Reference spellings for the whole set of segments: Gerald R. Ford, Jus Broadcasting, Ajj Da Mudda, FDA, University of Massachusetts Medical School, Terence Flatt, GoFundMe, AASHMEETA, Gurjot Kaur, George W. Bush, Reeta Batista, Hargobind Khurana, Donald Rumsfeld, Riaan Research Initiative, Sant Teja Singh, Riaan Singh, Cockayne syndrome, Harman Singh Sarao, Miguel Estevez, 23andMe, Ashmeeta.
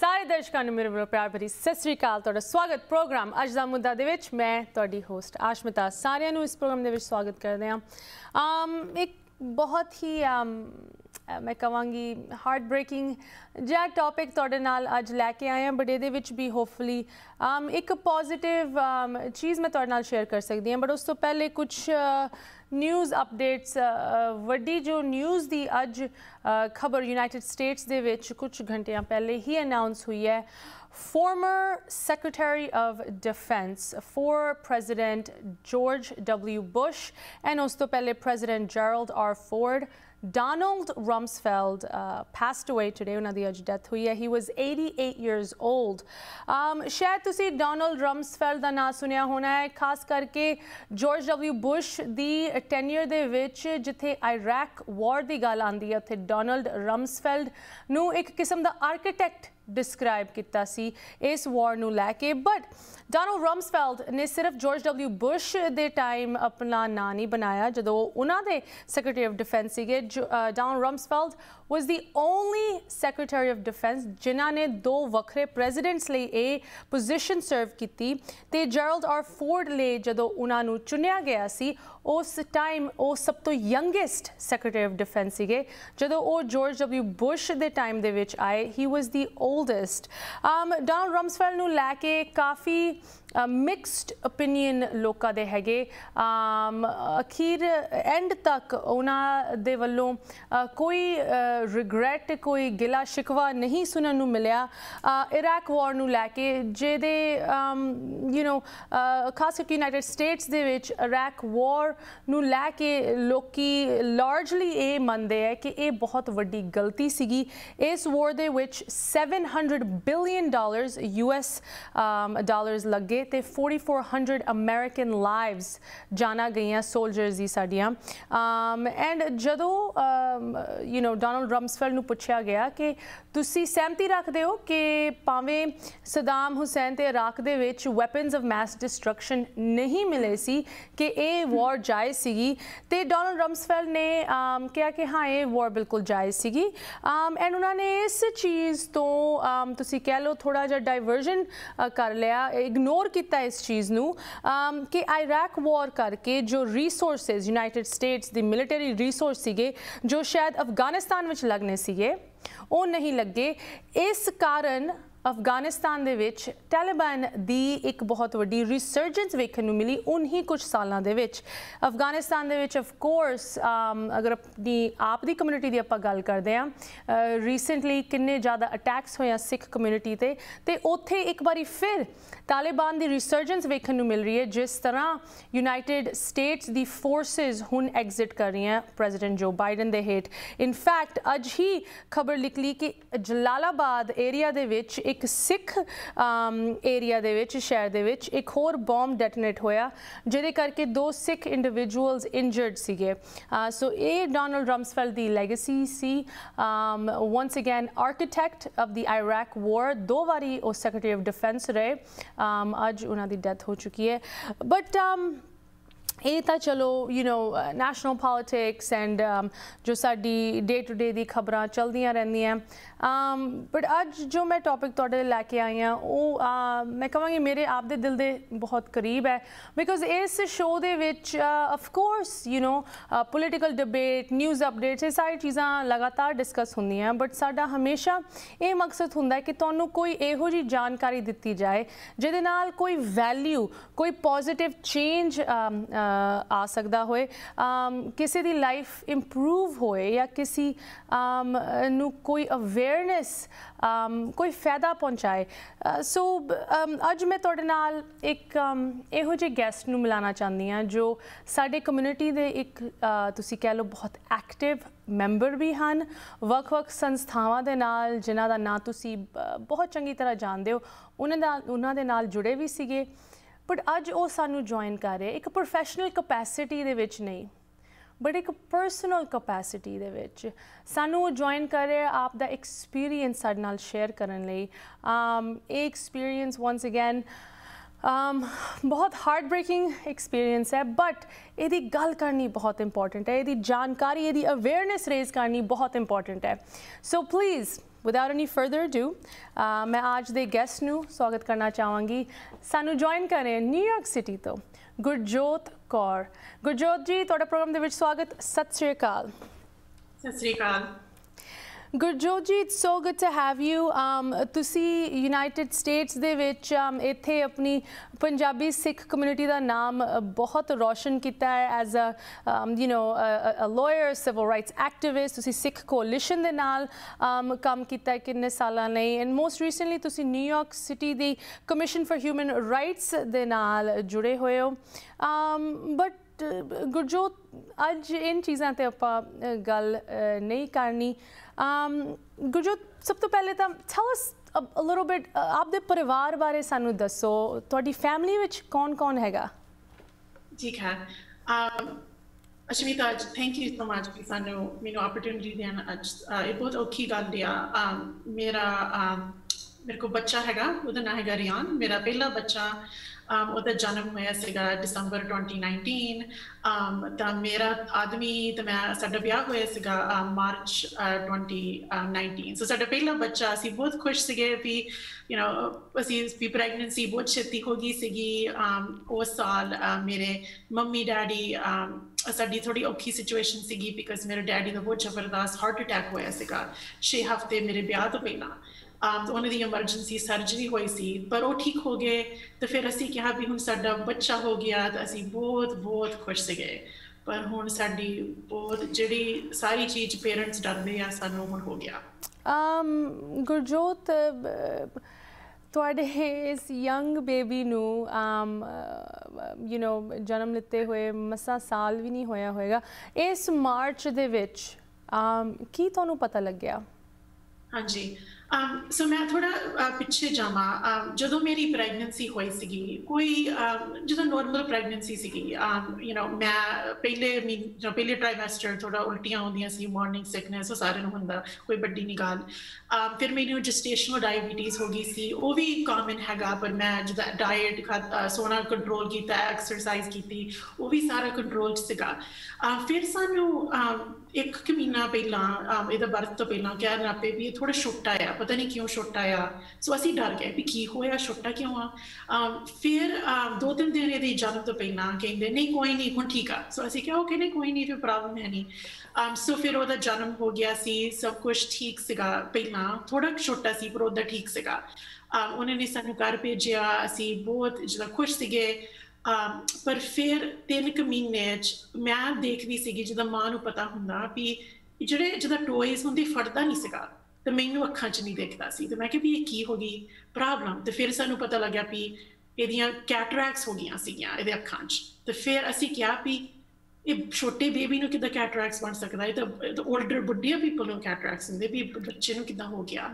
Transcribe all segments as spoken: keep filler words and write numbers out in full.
सारे दर्शकों ने मेरे वालों प्यार भरी सत श्री अकाल। तुहाडा स्वागत प्रोग्राम अज दा मुद्दा दे विच, मैं तुहाडी होस्ट आशमीता। सारियां नूं इस प्रोग्राम दे विच स्वागत करदे हां। एक बहुत ही आम, मैं कहांगी हार्ट ब्रेकिंग जिहा टॉपिक तुहाडे नाल अज लैके आए हैं, बट इहदे विच भी होपफुली एक पॉजिटिव चीज़ मैं तुहाडे नाल शेयर कर सकदी हां। बट उस तो पहले कुछ न्यूज़ अपडेट्स। वड्डी जो न्यूज़ दी अज खबर यूनाइटेड स्टेट्स दे विच कुछ घंटियां पहले ही अनाउंस हुई है। Former secretary of defence for president George W Bush and उस तो पहले president Gerald R Ford, Donald Rumsfeld uh, passed away today. Unna di aj death hui hai. He was eighty-eight years old. Um shayad tusi Donald Rumsfeld da naam suniya hona hai, khas karke George W. Bush di tenure de vich jithe Iraq war di gal aandi hai, utthe Donald Rumsfeld nu ek kisam da architect describe किया सी इस war नू लैके। But Donald Rumsfeld ने सिर्फ George W Bush दे time अपना नाम नहीं बनाया जो उन्होंने सैक्रटरी ऑफ डिफेंस से। Donald Rumsfeld was the only secretary of defence जिन्होंने दो वखरे प्रेजिडेंट्स लिए ये पोजिशन सर्व की। तो जेरल्ड आर फोर्ड लिए जो उन्होंने चुनिया गया सी उस टाइम वो सब तो यंगेस्ट सैक्रटरी ऑफ डिफेंस से। जो वो जॉर्ज डब्ल्यू बुश के टाइम के आए ही was the oldest. um Donald Rumsfeld nu leke kafi uh, mixed opinion loka de hege. um akhir end tak una de wallo uh, koi uh, regret koi gila shikwa nahi sunan nu milya uh, Iraq war nu leke jede um you know uh, khas karke United States de vich Iraq war nu leke loki largely eh mande hai ki eh bahut vaddi galti sigi is war de which seven seven hundred billion dollars U S um, dollars लगे ते forty-four hundred American lives जाना गई soldiers दी साड़ियाँ। And जदों you know Donald Rumsfeld नू पूछा गया कि तुसी सहमति रखते हो कि भावें सदाम हुसैन ते इराक दे विच वैपन्स ऑफ मैस डिस्ट्रक्शन नहीं मिले सी कि ये वॉर जायज़ सीगी, ते डोनाल्ड रम्सफेल्ड ने कहा कि हाँ ये वॉर बिल्कुल जायज़ सीगी। एंड उन्होंने इस चीज़ तो Um, तुसी कह लो थोड़ा जा डाइवर्जन uh, कर लिया, इग्नोर किया इस चीज़ नू um, कि इराक वॉर करके जो रिसोर्सेज यूनाइटेड स्टेट्स दी मिलिटरी रिसोर्स सीगे जो शायद अफगानिस्तान विच लगने सीगे वो नहीं लगे। इस कारण अफगानिस्तान दे विच तालिबान दी एक बहुत वड्डी रिसर्जेंस वेखण नू मिली उन्हीं कुछ सालों दे विच। अफगानिस्तान दे विच ऑफ कोर्स अगर अपनी आप दी कम्यूनिटी दी आपां गल करदे हां, रीसेंटली किन्ने ज़्यादा अटैक्स होए सिख कम्यूनिटी ते, ते उत्थे एक बारी फिर तालिबान दी रिसर्जेंस वेखण नू मिल रही है। जिस तरह यूनाइटेड स्टेट्स दी फोर्सेज हुण एग्जिट कर रही हैं प्रेजिडेंट जो बाइडन दे हेठ। इनफैक्ट अज ही खबर निकली कि जलालाबाद एरिया दे विच एक सिख एरिया दे विच शहर दे विच एक होर बॉम्ब डेटनेट होया जिहदे करके दो सिख इंडिविजुअल्स इंजर्ड सीगे। सो ये डोनाल्ड रम्सफेल्ड दी लैगेसी सी। Once again architect of the Iraq war, दो बारी वो सैक्रटरी ऑफ डिफेंस रहे, um, अज उन्हां दी डेथ हो चुकी है। बट um, ये तो चलो you know national politics and जो साडी डे टू डे दी खबरां चलदियां रहंदियां। बट अज जो मैं टॉपिक तुहाडे लैके आई हाँ वो मैं कहांगी मेरे आप दे दिल दे बहुत करीब है, बिकॉज इस शो दे विच of course you know political debate, news updates, ये सारी चीज़ां लगातार डिस्कस होंदियां। बट साडा हमेशा ये मकसद हुंदा है कि तुहानूं कोई इहो जी जानकारी दित्ती जाए जिहदे नाल कोई वैल्यू, कोई पॉजिटिव चेंज आ सकदा होए, किसी दी लाइफ इंप्रूव होए या किसी नू कोई अवेयरनेस, कोई फ़ायदा पहुँचाए। सो अज मैं तुहाडे नाल एक इहो जिहे गैस्ट नू मिलाना चाहती हाँ जो साडे कम्यूनिटी दे एक तुसी कह लो बहुत एक्टिव मैंबर भी हैं, वख-वख संस्थावां दे नाल जिन्हां दा नां तुसी बहुत चंगी तरह जानते हो, उन्होंने उन्हां दे नाल जुड़े भी सीगे। बट अज वो सानू ज्वाइन कर रहे एक प्रोफेशनल कपैसिटी दे विच नहीं, बट एक परसनल कपैसिटी दे विच सानू ज्वाइन कर रहे आप दा एक्सपीरियंस साडे नाल शेयर करन लई। ये एक्सपीरियंस वंस अगैन बहुत हार्ट ब्रेकिंग एक्सपीरियंस है, बट यदी गल करनी बहुत इंपॉर्टेंट है, यदी जानकारी, यदी अवेयरनेस रेज करनी बहुत इंपॉर्टेंट है। So please Without any further ado, uh, मैं आज दे गेस्ट नू स्वागत करना चाहूँगी। सानू ज्वाइन करें न्यूयॉर्क सिटी तो गुरजोत कौर। गुरजोत जी, थोड़ा प्रोग्राम दे विच स्वागत। सत श्री अकाल। Sat Sri Akal. Gurjot ji, it's so good to have you. तुसी यूनाइटेड स्टेट्स दे विच इत्थे अपनी पंजाबी सिख कम्यूनिटी का नाम बहुत रोशन किया है। As a you know a lawyer, civil rights activist, तुसी सिख कोलिशन दे नाल um, काम किया किन्ने सालां लई। एंड मोस्ट रिसेंटली तुसी न्यूयॉर्क सिटी दी कमीशन फॉर ह्यूमन राइट्स दे नाल जुड़े होए हो। um, बट गुरजोत, अज इन चीज़ों ते आपां गल नहीं करनी। गुरजोत, सब तो पहले तो tell us a little bit आपदे परिवार बारे सानू दसो। तुहाडी फैमिली विच कौन कौन हैगा? ठीक है Ashmita, thank you so much कि सानू मैनू अपॉर्चुनिटी देना। अज एक बहुत औखी गल दिया। मेरा मेरे को बच्चा हैगा, ओहदा नाम हैगा रियान। मेरा पहला बच्चा Um, उधर जन्म होया सीगा दिसंबर ट्वेंटी नाइनटीन। um, तो मेरा आदमी तो मैं साडा ब्याह होया सीगा मार्च ट्वेंटी नाइनटीन। सो साडा पहला बच्चा, असी बहुत खुश सीगे भी यू नो असी भी प्रैगनेंसी बहुत छेती हो गई सीगी। um, उस साल uh, मेरे मम्मी डैडी um, साडी थोड़ी औखी सिचुएशन सीगी बिकॉज मेरे डैडी का बहुत जबरदस्त हार्ट अटैक होया सीगा छे हफ्ते मेरे ब्याह तो पहला। Um, तो उन्होंने एमरजेंसी सर्जरी हुई सी, पर वो ठीक हो गए। तो फिर असी कहा भी हुण साडा बच्चा हो गया, तो असी बहुत बहुत खुश से गए। पर हुण साडी बहुत जिहड़ी सारी चीज़ पेरेंट्स डरदे आ, सानू हुण हो गया। um, गुरजोत, तुहाडे इस यंग बेबी नू यू नो जन्म लेते हुए मसा साल भी नहीं होया होएगा। इस मार्च दे विच um, की तुहानू पता लग गया? हाँ जी। Um, so मैं थोड़ा uh, पिछे जावा। um, जो मेरी प्रैगनेंसी हुई सीगी कोई uh, जो नॉर्मल प्रैगनेंसी सीगी um, you know, मैं पहले जो पहले ट्राइमेस्टर थोड़ा उल्टियाँ होंदियाँ सी, मॉर्निंग सिकनेस सारे नूं हुंदा, कोई बड़ी नहीं गल। um, फिर मैनू जेस्टेशनल डायबिटीज़ हो गई सी, वो भी कॉमन हैगा। पर मैं जो डाइट खा सोना कंट्रोल किया, एक्सरसाइज की, वो भी सारा कंट्रोल सीगा। uh, फिर सानू um, एक महीना पहला इहदा बर्थ तो पहला कहन लग पे भी थोड़ा छोटा आया, पता नहीं क्यों छोटा आया। सो असी डर गए भी की होया, छोटा क्यों आ। फिर दो तीन दिन इहदे जन्म तो पहला कहंदे नहीं कोई नहीं हुण ठीक आ। सो असी कहा ओके नहीं कोई नहीं, फिर प्रॉब्लम है नहीं। सो फिर ओहदा जन्म हो गया सी, सब कुछ ठीक सीगा। पहला थोड़ा छोटा सी पर ओहदा ठीक सीगा। उन्होंने सानू घर भेजिया, असी बहुत जिदा खुश सीगे। Um, पर फिर तीन क महीने मैं देखती सी जो माँ को पता होंगे भी जो जो टॉयज होंगे फटता नहीं सगा, तो मैनू अखा च नहीं देखता सी। तो मैं क्या भी ये की हो गई प्रॉब्लम। तो फिर सानू पता लग्या भी ये कैटरैक्ट्स हो गई सगिया ये अखा च। तो फिर असी क्या भी ये छोटे बेबी को किदा कैटरैक्ट्स बन सकता है, तो ओल्डर बुढ़िया पीपल कैटरैक्ट्स होंगे भी बच्चे को किदा हो गया।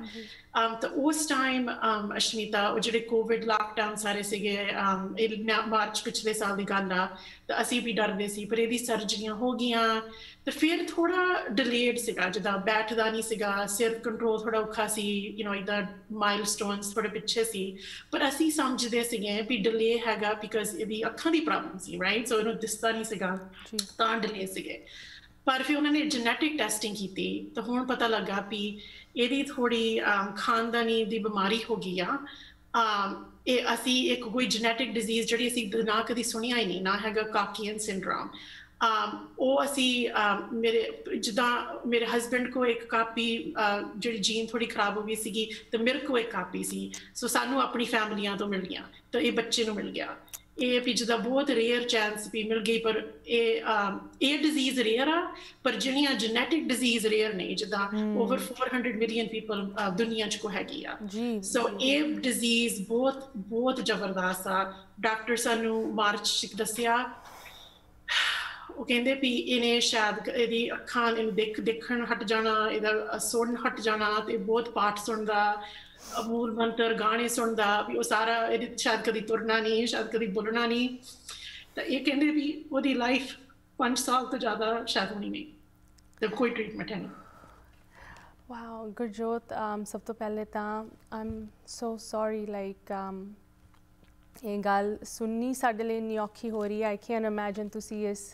um, तो उस टाइम um, अश्मीता जो कोविड लॉकडाउन सारे सीगे um, मार्च पिछले साल की गल आ, तो असी भी डरते सी। पर ये सर्जरियां हो गई, तो फिर थोड़ा डिलेड सीगा, जिदा बैठदा नहीं सीगा, सिर कंट्रोल थोड़ा औखा सी, यू नो इदा माइलस्टोन्स थोड़े पिछे सी। पर असी समझदे सीगे भी डिले हैगा बिकॉज इहदी अखां दी प्रॉब्लम सी, राइट। सो इहनूं दिसदा नहीं सीगा तां डिले सीगे। पर फिर उन्होंने जेनेटिक टैसटिंग की, तो हुण पता लगा भी इहदी थोड़ी खानदानी दी बीमारी हो गई आ। ये असी एक कोई जेनेटिक डिजीज़ जिहड़ी असी ना कदी सुनिया ही नहीं, ना हैगा कॉकियन सिंड्रोम। वो असी मेरे जिदा मेरे हस्बैंड को एक कापी जो जीन थोड़ी खराब हो गई सी, तो मेरे को एक कापी सी। सो सानू अपनी फैमिलियां तो मिल गई, तो ये बच्चे को मिल गया। ये भी जिदा बहुत रेयर चांस भी मिल गई। पर ये डिजीज़ रेयर आ, पर जिहड़ियां जेनेटिक डिजीज़ रेयर नहीं, जिदा over four hundred million people दुनिया च को हैगी आ। सो ये डिजीज़ बहुत बहुत जबरदस्त आ। डॉक्टर सानू मार्च च दस्सिया, वो कहते भी इन्हें शायद यदि अखा देख देखण हट जाना, यदा सुन हट जाना, तो बहुत पाठ सुनता, मूल मंत्र गाने सुनता, भी वो सारा ये शायद कभी तुरना नहीं, शायद कभी बोलना नहीं। तो ये कहते भी वो लाइफ पाँच साल तो ज़्यादा शायद होनी नहीं, तो कोई ट्रीटमेंट है नहीं। वाओ गुरजोत, सब तो पहले तो I am so sorry, like ये गल सुननी साडे लई इन्नी औखी हो रही है। आई कैन इमेजिन तुसी इस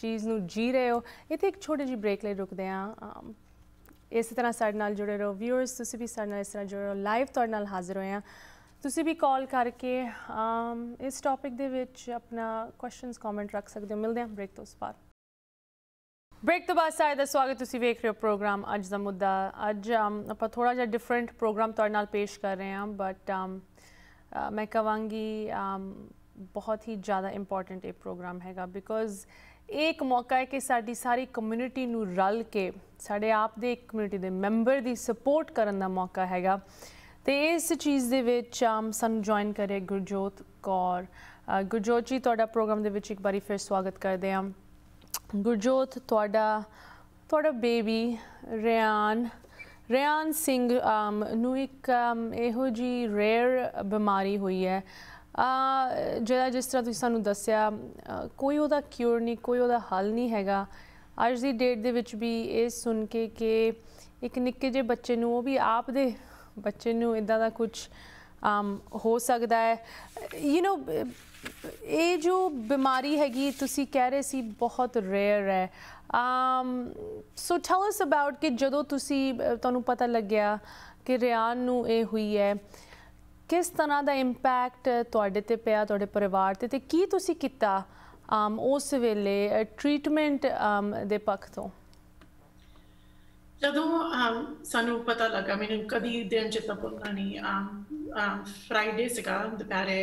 चीज़ नू जी रहे हो। इत्थे एक छोटे जी ब्रेक ले रुकदे आं। इस तरह साढ़े नाल जुड़े रहो व्यूअर्स, तुसी भी साढ़े नाल इस तरह जुड़े रहो, लाइव तुहाडे नाल हाजिर होए आ। तुसी भी कॉल करके इस टॉपिक दे विच अपना क्वेश्चनस कमेंट रख सकदे हो। मिलदे आ ब्रेक तो उस पार। ब्रेक तो बाद सारे का स्वागत, तुसी वेख रहे हो प्रोग्राम अज दा मुद्दा। अज आपां थोड़ा जिहा डिफरेंट प्रोग्राम तुहाडे नाल पेश कर रहे हैं, बट मैं कहांगी बहुत ही ज़्यादा इंपॉर्टेंट ये प्रोग्राम हैगा, बिकॉज एक मौका है कि साड़ी सारी कम्यूनिटी नू रल के साढ़े आप दे कम्यूनिटी दे मैंबर दी सपोर्ट करन दा मौका हैगा। तो इस चीज़ दे विच सानू ज्वाइन करे गुरजोत कौर। गुरजोत जी तुहाडा प्रोग्राम दे विच इक बारी फिर स्वागत करदे आं। गुरजोत, तुहाडा तुहाडा बेबी रियान रियान सिंह नू इक इहो जी रेयर बीमारी हुई है, जरा जिस तरह तुसीं सानू दस्या कोई उहदा क्योर नहीं, कोई उहदा हल नहीं हैगा। अज दी डेट दे विच भी ये सुन के कि एक निक्के जे बच्चे नू, वो भी आप दे बच्चे नू इदां दा कुछ आम, हो सकदा है। यू नो ये जो बीमारी हैगी तुसीं कह रहे सी बहुत रेयर है, सो टेल अस अबाउट कि जदों तुसीं तुहानू पता लग्या कि रियान नू ये हुई है, किस तरह का इंपैक्ट तुहाडे ते पिया, तुहाडे परिवार ते, ते की तुसी किता आम उस वेले ट्रीटमेंट आम दे पक्ष तो? जदों सानू पता लगा, मैंने कभी दिन चेता भुलना नहीं, फ्राइडे सीगा दुपहरे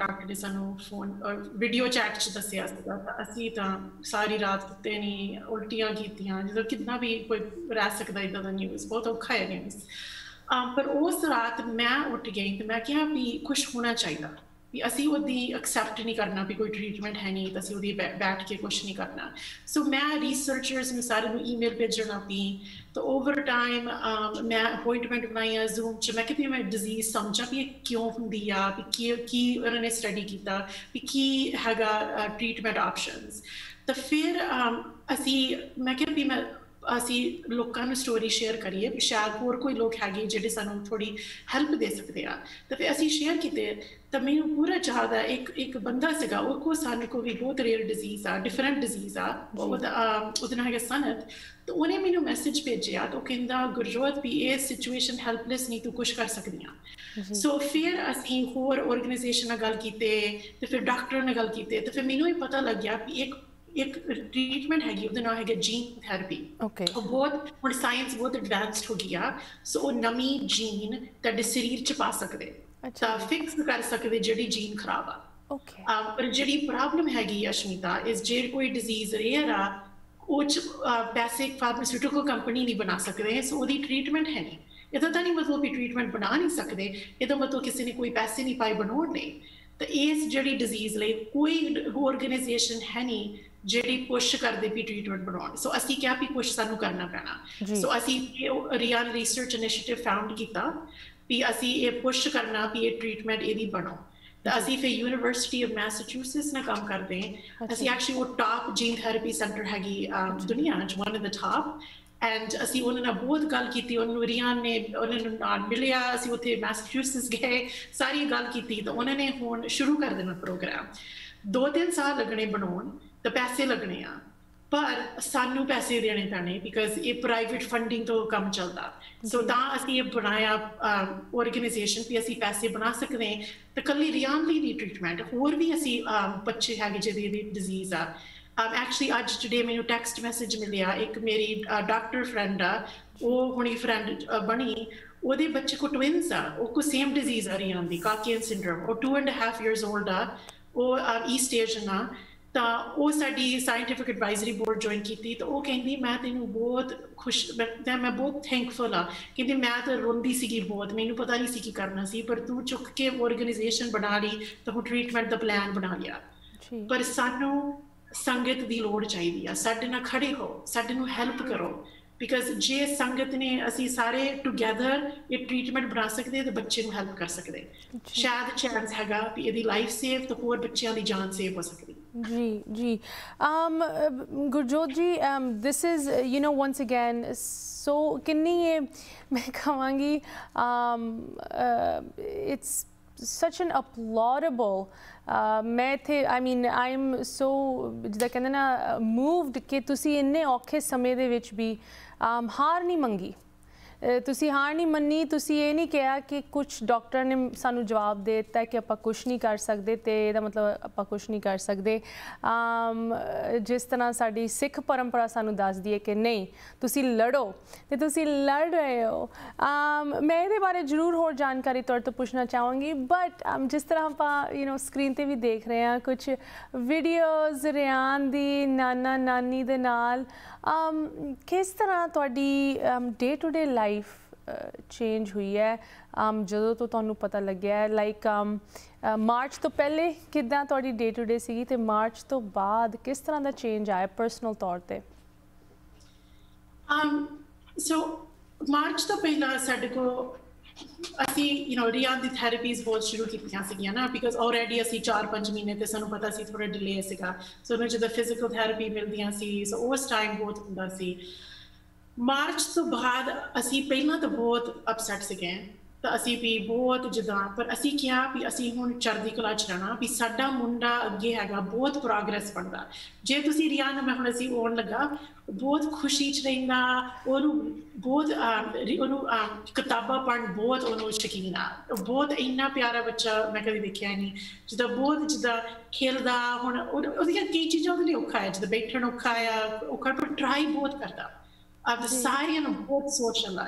डॉक्टर ने सानू फोन वीडियो चैट च दस्सिया सीगा, असीं तां सारी रात सुत्ते नहीं, उल्टियां कीतियां, जिदों कितना भी कोई रह सकदा इदां दा न्यूज़ बहुत औखा है न्यूज़। Um, पर उस रात मैं उठ गई तो मैं क्या भी कुछ होना चाहिए, भी असी उसकी एक्सैप्ट नहीं करना भी कोई ट्रीटमेंट है नहीं, तो असी उसकी बै बैठ के कुछ नहीं करना। सो so, मैं रिसर्चरस में सारे ई मेल भेजना पी, तो ओवर टाइम um, मैं अपॉइंटमेंट बनाई जूम च, मैं कहती मैं डिजीज़ समझा भी क्यों होंगी आ, भी की उन्होंने स्टडी किया, भी की है ट्रीटमेंट ऑप्शनस। तो फिर um, असी मैं क्या भी मैं असी लोगों ने स्टोरी शेयर करिए, शायद होर कोई लोग है जेडे सानू थोड़ी हैल्प दे सकते हैं। तो फिर असी शेयर किते, तो मैं पूरा याद है एक एक बंदा सीगा, वो को सन को भी बहुत रेयर डिजीज आ, डिफरेंट डिजीज आ, उसका है सनत। तो उन्हें मैंने मैसेज भेजा तो कहता गुरजोत भी ये सिचुएशन हैल्पलैस नहीं, तू कुछ कर सकती हाँ। सो फिर असी होर ऑर्गेनाइजेशन गल कीते, तो फिर डॉक्टर ने गल कीते, तो फिर मैनू भी पता लग गया कि एक एक ट्रीटमेंट हैगी, उसदा नाम है जीन थेरेपी। बहुत हम साइंस बहुत एडवांस्ड हो गया, सो वो नमी जीन तुहाडे शरीर च पा सकदे, अच्छा फिक्स कर सकदे जिहड़ी जीन खराब आ। ओके पर जिहड़ी प्रॉब्लम हैगी अश्मिता इस जे कोई डिजीज रेयर आ, वह पैसे फार्मास्यूटिकल कंपनी नहीं बना सकते, सो उसकी ट्रीटमेंट है नहीं। इहदा तां नहीं मतलब कि ट्रीटमेंट बना नहीं सकते, इहदा मतलब किसी ने कोई पैसे नहीं पाए बनाउण लई, तो इस जिहड़ी डिजीज लई कोई ऑर्गेनाइजेशन है नहीं जिहड़ी पुश करदे भी ट्रीटमेंट बनाउण। सो असी क्या भी कुछ सानू करना पैना, सो असी रियान रिसर्च इनिशिएटिव फाउंड कीता भी असी ये पुश करना भी ये ट्रीटमेंट इहदी बनो। तो असी फिर यूनिवर्सिटी ऑफ मैसाचुसेट्स ने काम करदे, असी एक्चुअली वो टॉप जीन थेरेपी सेंटर हैगी दुनिया च, one of the top, and असी उन्होंने बहुत गल की, रियान ने उन्होंने मिलिया, असी उत्थे मैसाचुसेट्स गए, सारी गल की, तो उन्होंने हुण शुरू कर देना प्रोग्राम। दो तीन साल लगने बनाउण, तो पैसे लगने आ, पर सानू पैसे देने पैने बिकॉज ये प्राइवेट फंडिंग तो कम चलता। सो तां असी ये बनाया ऑर्गेनाइजेशन भी असी पैसे बना सकते हैं, तो कल्ली रियान लई नहीं ट्रीटमेंट, होर भी असी बच्चे है जिहदी डिजीज आ। एक्चुअली अज टुडे मैनू टैक्सट मैसेज मिलिया, एक मेरी डॉक्टर फ्रेंड आ, वो हुणी फ्रेंड बनी, ਉਹਦੇ ਬੱਚੇ ਕੋ ਟਵਿਨਸ ਆ, ਉਹ ਕੋ ਸੇਮ ਡਿਜ਼ੀਜ਼ ਆ ਰਹੀ ਆਂਦੀ ਕਾਕੇਨ ਸਿੰਡਰੋਮ, ਉਹ two and half years old ਆ, ਉਹ ਈਸਟ ਏਸ਼ੀਅਨ ਆ। ਤਾਂ ਉਹ ਸਾਡੀ ਸਾਇੰਟਿਫਿਕ ਐਡਵਾਈਜ਼ਰੀ ਬੋਰਡ ਜੁਆਇਨ ਕੀਤੀ, ਤਾਂ ਉਹ ਕਹਿੰਦੀ ਮੈਂ ਤੈਨੂੰ ਬਹੁਤ ਖੁਸ਼, ਮੈਂ ਬਹੁਤ ਥੈਂਕਫੁਲ ਆ, ਕਹਿੰਦੀ ਮੈਂ ਤਾਂ ਰੋਂਦੀ ਸੀਗੀ ਬਹੁਤ, ਮੈਨੂੰ ਪਤਾ ਨਹੀਂ ਸੀ ਕੀ ਕਰਨਾ ਸੀ, ਪਰ ਤੂੰ ਚੁੱਕ ਕੇ ਔਰਗਨਾਈਜੇਸ਼ਨ ਬਣਾ ਲਈ, ਤਾਂ ਹੁਣ ਟਰੀਟਮੈਂਟ ਦਾ ਪਲਾਨ ਬਣਾ ਲਿਆ। ਪਰ ਸਾਨੂੰ ਸੰਗਤ ਦੀ ਲੋੜ ਚਾਹੀਦੀ ਆ, ਸਾਡੇ ਨਾਲ ਖੜੇ ਹੋ, ਸਾਡੇ ਨੂੰ ਹੈਲਪ ਕਰੋ, बिकॉज जे संगत ने असी सारे टुगैदर ये ट्रीटमेंट बना सकते, तो बच्चे को हैल्प कर सकते, शायद चांस हैगा कि यदि लाइफ सेव तो होर बच्चों की जान सेव हो सकती। जी जी um, Gurjot ji, this is you know once again so किन्नी ये मैं कहांगी it's such an applaudable uh, मैं थे आई मीन आई एम सो जिदा कहते ना मूव्ड कि तुसी इन्ने औखे समय दे विच भी um, हार नहीं मंगी, ਤੁਸੀਂ ਹਾਂ ਨਹੀਂ ਮੰਨੀ, ਤੁਸੀਂ ਇਹ ਨਹੀਂ ਕਿਹਾ ਕਿ ਕੁਝ ਡਾਕਟਰ ਨੇ ਸਾਨੂੰ ਜਵਾਬ ਦੇ ਦਿੱਤਾ ਕਿ ਆਪਾਂ ਕੁਝ ਨਹੀਂ ਕਰ ਸਕਦੇ ਤੇ ਇਹਦਾ ਮਤਲਬ ਆਪਾਂ ਕੁਝ ਨਹੀਂ ਕਰ ਸਕਦੇ। ਜਿਸ ਤਰ੍ਹਾਂ ਸਾਡੀ ਸਿੱਖ ਪਰੰਪਰਾ ਸਾਨੂੰ ਦੱਸਦੀ ਹੈ ਕਿ ਨਹੀਂ ਤੁਸੀਂ ਲੜੋ ਤੇ ਤੁਸੀਂ ਲੜ ਰਹੇ ਹੋ। ਮੈਂ ਇਹਦੇ ਬਾਰੇ ਜ਼ਰੂਰ ਹੋਰ ਜਾਣਕਾਰੀ ਤੁਹਾਡੇ ਤੋਂ ਪੁੱਛਣਾ ਚਾਹਾਂਗੀ, ਬਟ ਜਿਸ ਤਰ੍ਹਾਂ ਆਪਾਂ ਯੂ نو ਸਕਰੀਨ ਤੇ ਵੀ ਦੇਖ ਰਹੇ ਹਾਂ ਕੁਝ ਵੀਡੀਓਜ਼ ਰਿਆਨ ਦੀ ਨਾਨਾ ਨਾਨੀ ਦੇ ਨਾਲ, ਕਿਸ ਤਰ੍ਹਾਂ ਤੁਹਾਡੀ day to day life change हुई है जो तो तुहानू पता लग्या है? लाइक मार्च तो पहले किदां तुहाडी डे टू डे सीगी ते मार्च तो बाद किस तरह का चेंज आया परसनल तौर पर? सो मार्च तो पहला साडे को असी यू नो रियान दी थैरेपीज बहुत शुरू कीतियां सीगियां ना, बिकॉज ऑलरेडी असी चार पाँच महीने तो सानू पता सी थोड़ा डिले सीगा। सो उन्हें जो फिजिकल थैरेपी मिलदियां सी सो उस टाइम बहुत हुंदा सी। मार्च तो बाद असी पहला तो बहुत अपसैट सीगे तो असी भी बहुत जिदा पर असी क्या भी असी हुण चढ़दी कला चढ़ना भी साडा मुंडा अगे हैगा बहुत प्रोग्रेस बनता। जे तुसी रियान मैं हुण असी आउण लगा बहुत खुशी च रहिंदा, ओनू बहुत ओनू किताबां पढ़न बहुत ओनू शकीन आ, बहुत इन्ना प्यारा बच्चा मैं कभी देखिया नहीं जिदा बहुत जिदा खेलदा। हुण ओदियां कई चीज़ां ओदे लई औखा है जिदा बैठण औखा आ औखा पर ट्राई बहुत करदा। अब सारियां बहुत सोचना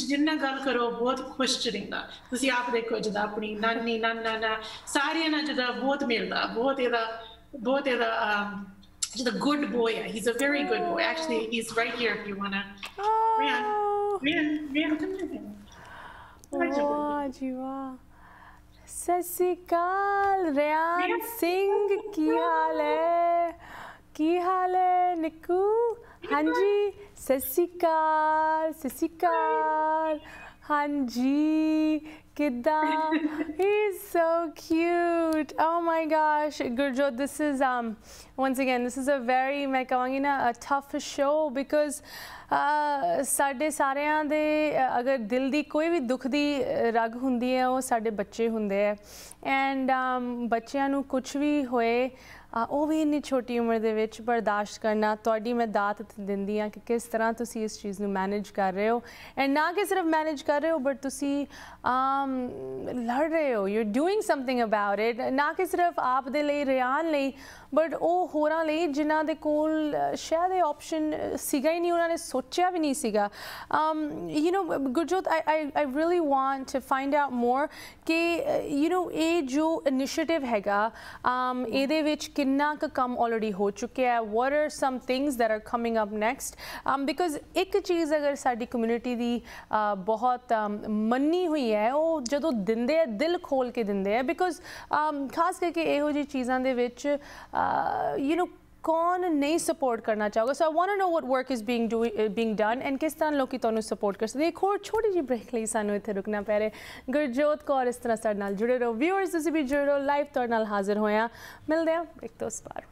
जिन्ना गल करो बहुत खुश रहिंदा। तुसीं आप देखो जिदा अपनी नानी नाना ना सारियां ना जिदा बहुत मिलदा बहुत एदा बहुत एदा जिदा गुड बॉय है, he is a very good boy actually, he is right here if you want to. Ryan Ryan Ryan come here. वाह जी वाह, ससिकाल रियान सिंह की हाल है की हाल है निकू? हाँ जी सत श्री अकाल सत श्री अकाल। हाँ जी किदा he is so cute. Oh my gosh Gurjot, this is um once again this is a very मैं कहूँगी ना a tough show because साढ़े सारियां दे अगर दिल दी कोई भी दुख दी रग हुंदी है वो साढ़े बच्चे हुंदे है एंड बच्चों नू कुछ भी होए वो भी इन्नी छोटी उम्र दे विच बर्दाश्त करना। तुहाडी मैं दात दिंदी हाँ कि किस तरह तुसी इस चीज़ नू मैनेज कर रहे हो एंड ना कि सिर्फ मैनेज कर रहे हो बट तुसी लड़ रहे हो, you are doing something about it, ना कि सिर्फ आप दे लई रियान लई बट ਉਹ ਹੋਰਾਂ ਲਈ ਜਿਨ੍ਹਾਂ ਦੇ ਕੋਲ ਸ਼ਾਇਦ ਇਹ ਆਪਸ਼ਨ ਸੀਗਾ ਹੀ ਨਹੀਂ, ਉਹਨਾਂ ਨੇ ਸੋਚਿਆ ਵੀ ਨਹੀਂ ਸੀਗਾ। You نو Gurjot I I I really want to find out more ਕਿ ਯੂ نو ਇਹ ਜੋ ਇਨੀਸ਼ੀਏਟਿਵ ਹੈਗਾ ਇਹਦੇ ਵਿੱਚ ਕਿੰਨਾ ਕੁ ਕੰਮ ਆਲਰੇਡੀ ਹੋ ਚੁੱਕਿਆ ਹੈ, what are some things that are coming up next? Because ਇੱਕ ਚੀਜ਼ ਅਗਰ ਸਾਡੀ ਕਮਿਊਨਿਟੀ ਦੀ ਬਹੁਤ ਮੰਨੀ ਹੋਈ ਹੈ ਉਹ ਜਦੋਂ ਦਿੰਦੇ ਆ ਦਿਲ ਖੋਲ੍ਹ ਕੇ ਦਿੰਦੇ ਆ, ਬਿਕੋਜ਼ ਖਾਸ ਕਰਕੇ ਇਹੋ ਜਿਹੀ ਚੀਜ਼ਾਂ ਦੇ ਵਿੱਚ you know कौन नहीं सपोर्ट करना चाहोगे? So I want to know what work is being being done and किस तरह लोग तुहानू सपोर्ट कर सकते। एक होर छोटी जी ब्रेक लिए सानू इत्थे रुकना पै रहा। गुरजोत कौर इस तरह साडे नाल जुड़े रहो, व्यूअर्स तुसीं भी जुड़े रहो, लाइव तुहाडे नाल हाजिर होया। मिलदे आ ब्रेक तो उस पार।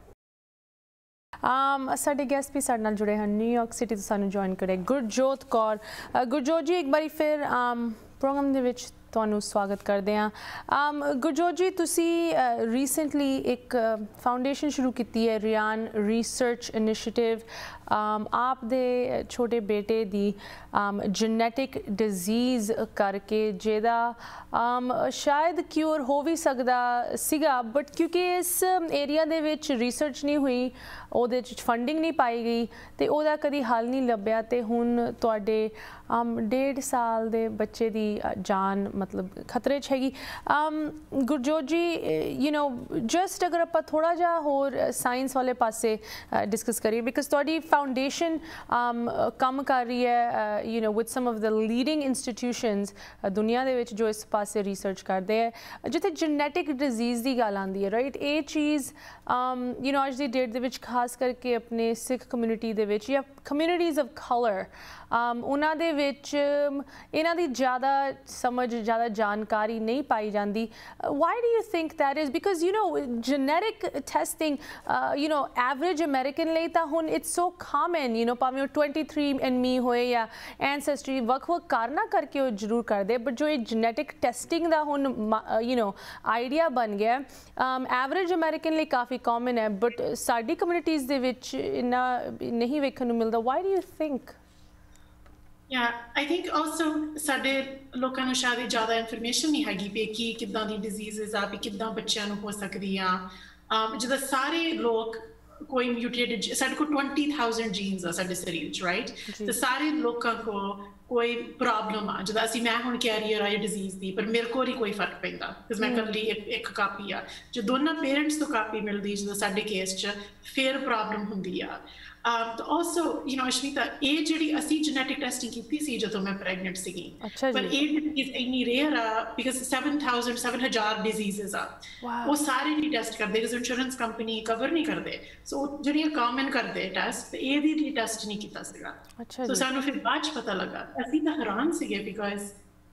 साडे गैस्ट भी साडे नाल जुड़े हैं, न्यूयॉर्क सिटी तो सानू ज्वाइन करे गुरजोत कौर। गुरजोत जी एक बारी फिर प्रोग्राम दे विच तुहानू स्वागत करते हैं। गुरजोत जी तुसी रीसेंटली एक फाउंडेशन शुरू की है रियान रिसर्च इनिशिएटिव, आप दे छोटे बेटे दी जेनेटिक डिजीज़ करके जेदा शायद क्योर हो भी सकदा सीगा बट क्योंकि इस एरिया दे विच रिसर्च नहीं हुई ओदे च फंडिंग नहीं पाई गई तो ओदा कदी हल नहीं लभ्या ते हुन तुहाडे डेढ़ साल दे बच्चे दी जान मतलब खतरे च हैगी। Gurjot ji you know just अगर आपां थोड़ा जा होर साइंस वाले पासे डिस्कस करिए बिकॉज तुहाडी फाउंडेशन काम कर रही है you know with some of the leading institutions दुनिया दे विच जो इस पासे रिसर्च करदे है जिथे जेनेटिक डिजीज़ की गल आती है, राइट? ये चीज़ यू नो अज की डेट दे विच खास करके अपने सिख कम्यूनिटी दे विच या कम्यूनिटीज़ ऑफ कलर उन्हां दे विच इन्हां दी ज़्यादा समझ ज़्यादा जानकारी नहीं पाई जाती। Why do you think that is? Because you know genetic testing you know average American लई तां हुण it's so common you know भावें ट्वेंटी थ्री एंड मी होए या एनसेस्ट्री वक् वक् कारना करके वो जरूर करते बट जो ये जेनेटिक टेस्टिंग का हुण यू नो आइडिया बन गया एवरेज अमेरिकन लिए काफ़ी कॉमन है बट साडी कम्यूनिटीज़ दे विच इन्ना नहीं वेखण नूं मिलदा। Why do you think? Yeah, I think also ਸਾਡੇ ਲੋਕਾਂ ਨੂੰ ਸ਼ਾਇਦ ਜ਼ਿਆਦਾ ਇਨਫੋਰਮੇਸ਼ਨ ਨਹੀਂ ਹੈਗੀ ਪਈ ਕਿ ਕਿਦਾਂ ਦੀ ਡਿਜ਼ੀਜ਼ਸ ਆ ਵੀ ਕਿਦਾਂ ਬੱਚਿਆਂ ਨੂੰ ਹੋ ਸਕਦੀ ਆ। ਜਦੋਂ ਸਾਰੇ ਲੋਕ कोई म्यूटेटेड साढ़े को बीस हज़ार जीन्स आ साढ़े शरीर च राइट तो सारे लोगों को कोई प्रॉब्लम आ जब असी मैं हूँ कैरियर आई डिजीज की पर मेरे को ही कोई फर्क पैंदा बिकॉज मैं कल एक, एक कापी आ जो दोनों पेरेंट्स तो कापी मिलती जो साढ़े केस च फिर प्रॉब्लम होंगी आ। Um, also, you know, Ashmita ये जी असी जेनेटिक टैसटिंग की सी जो मैं प्रैगनेंट सी पर ये डिजीज इन्नी रेयर आ बिकॉज सैवन थाउजेंड सैवन हज़ार डिजीज़ आ वो सारे नहीं टैसट करते बिकॉज इंश्योरेंस कंपनी कवर नहीं करते सो जो कॉमन करते टैसट ये टैसट नहीं किया सो सानू फिर बाद पता लगा असी तो हैरान से बिकॉज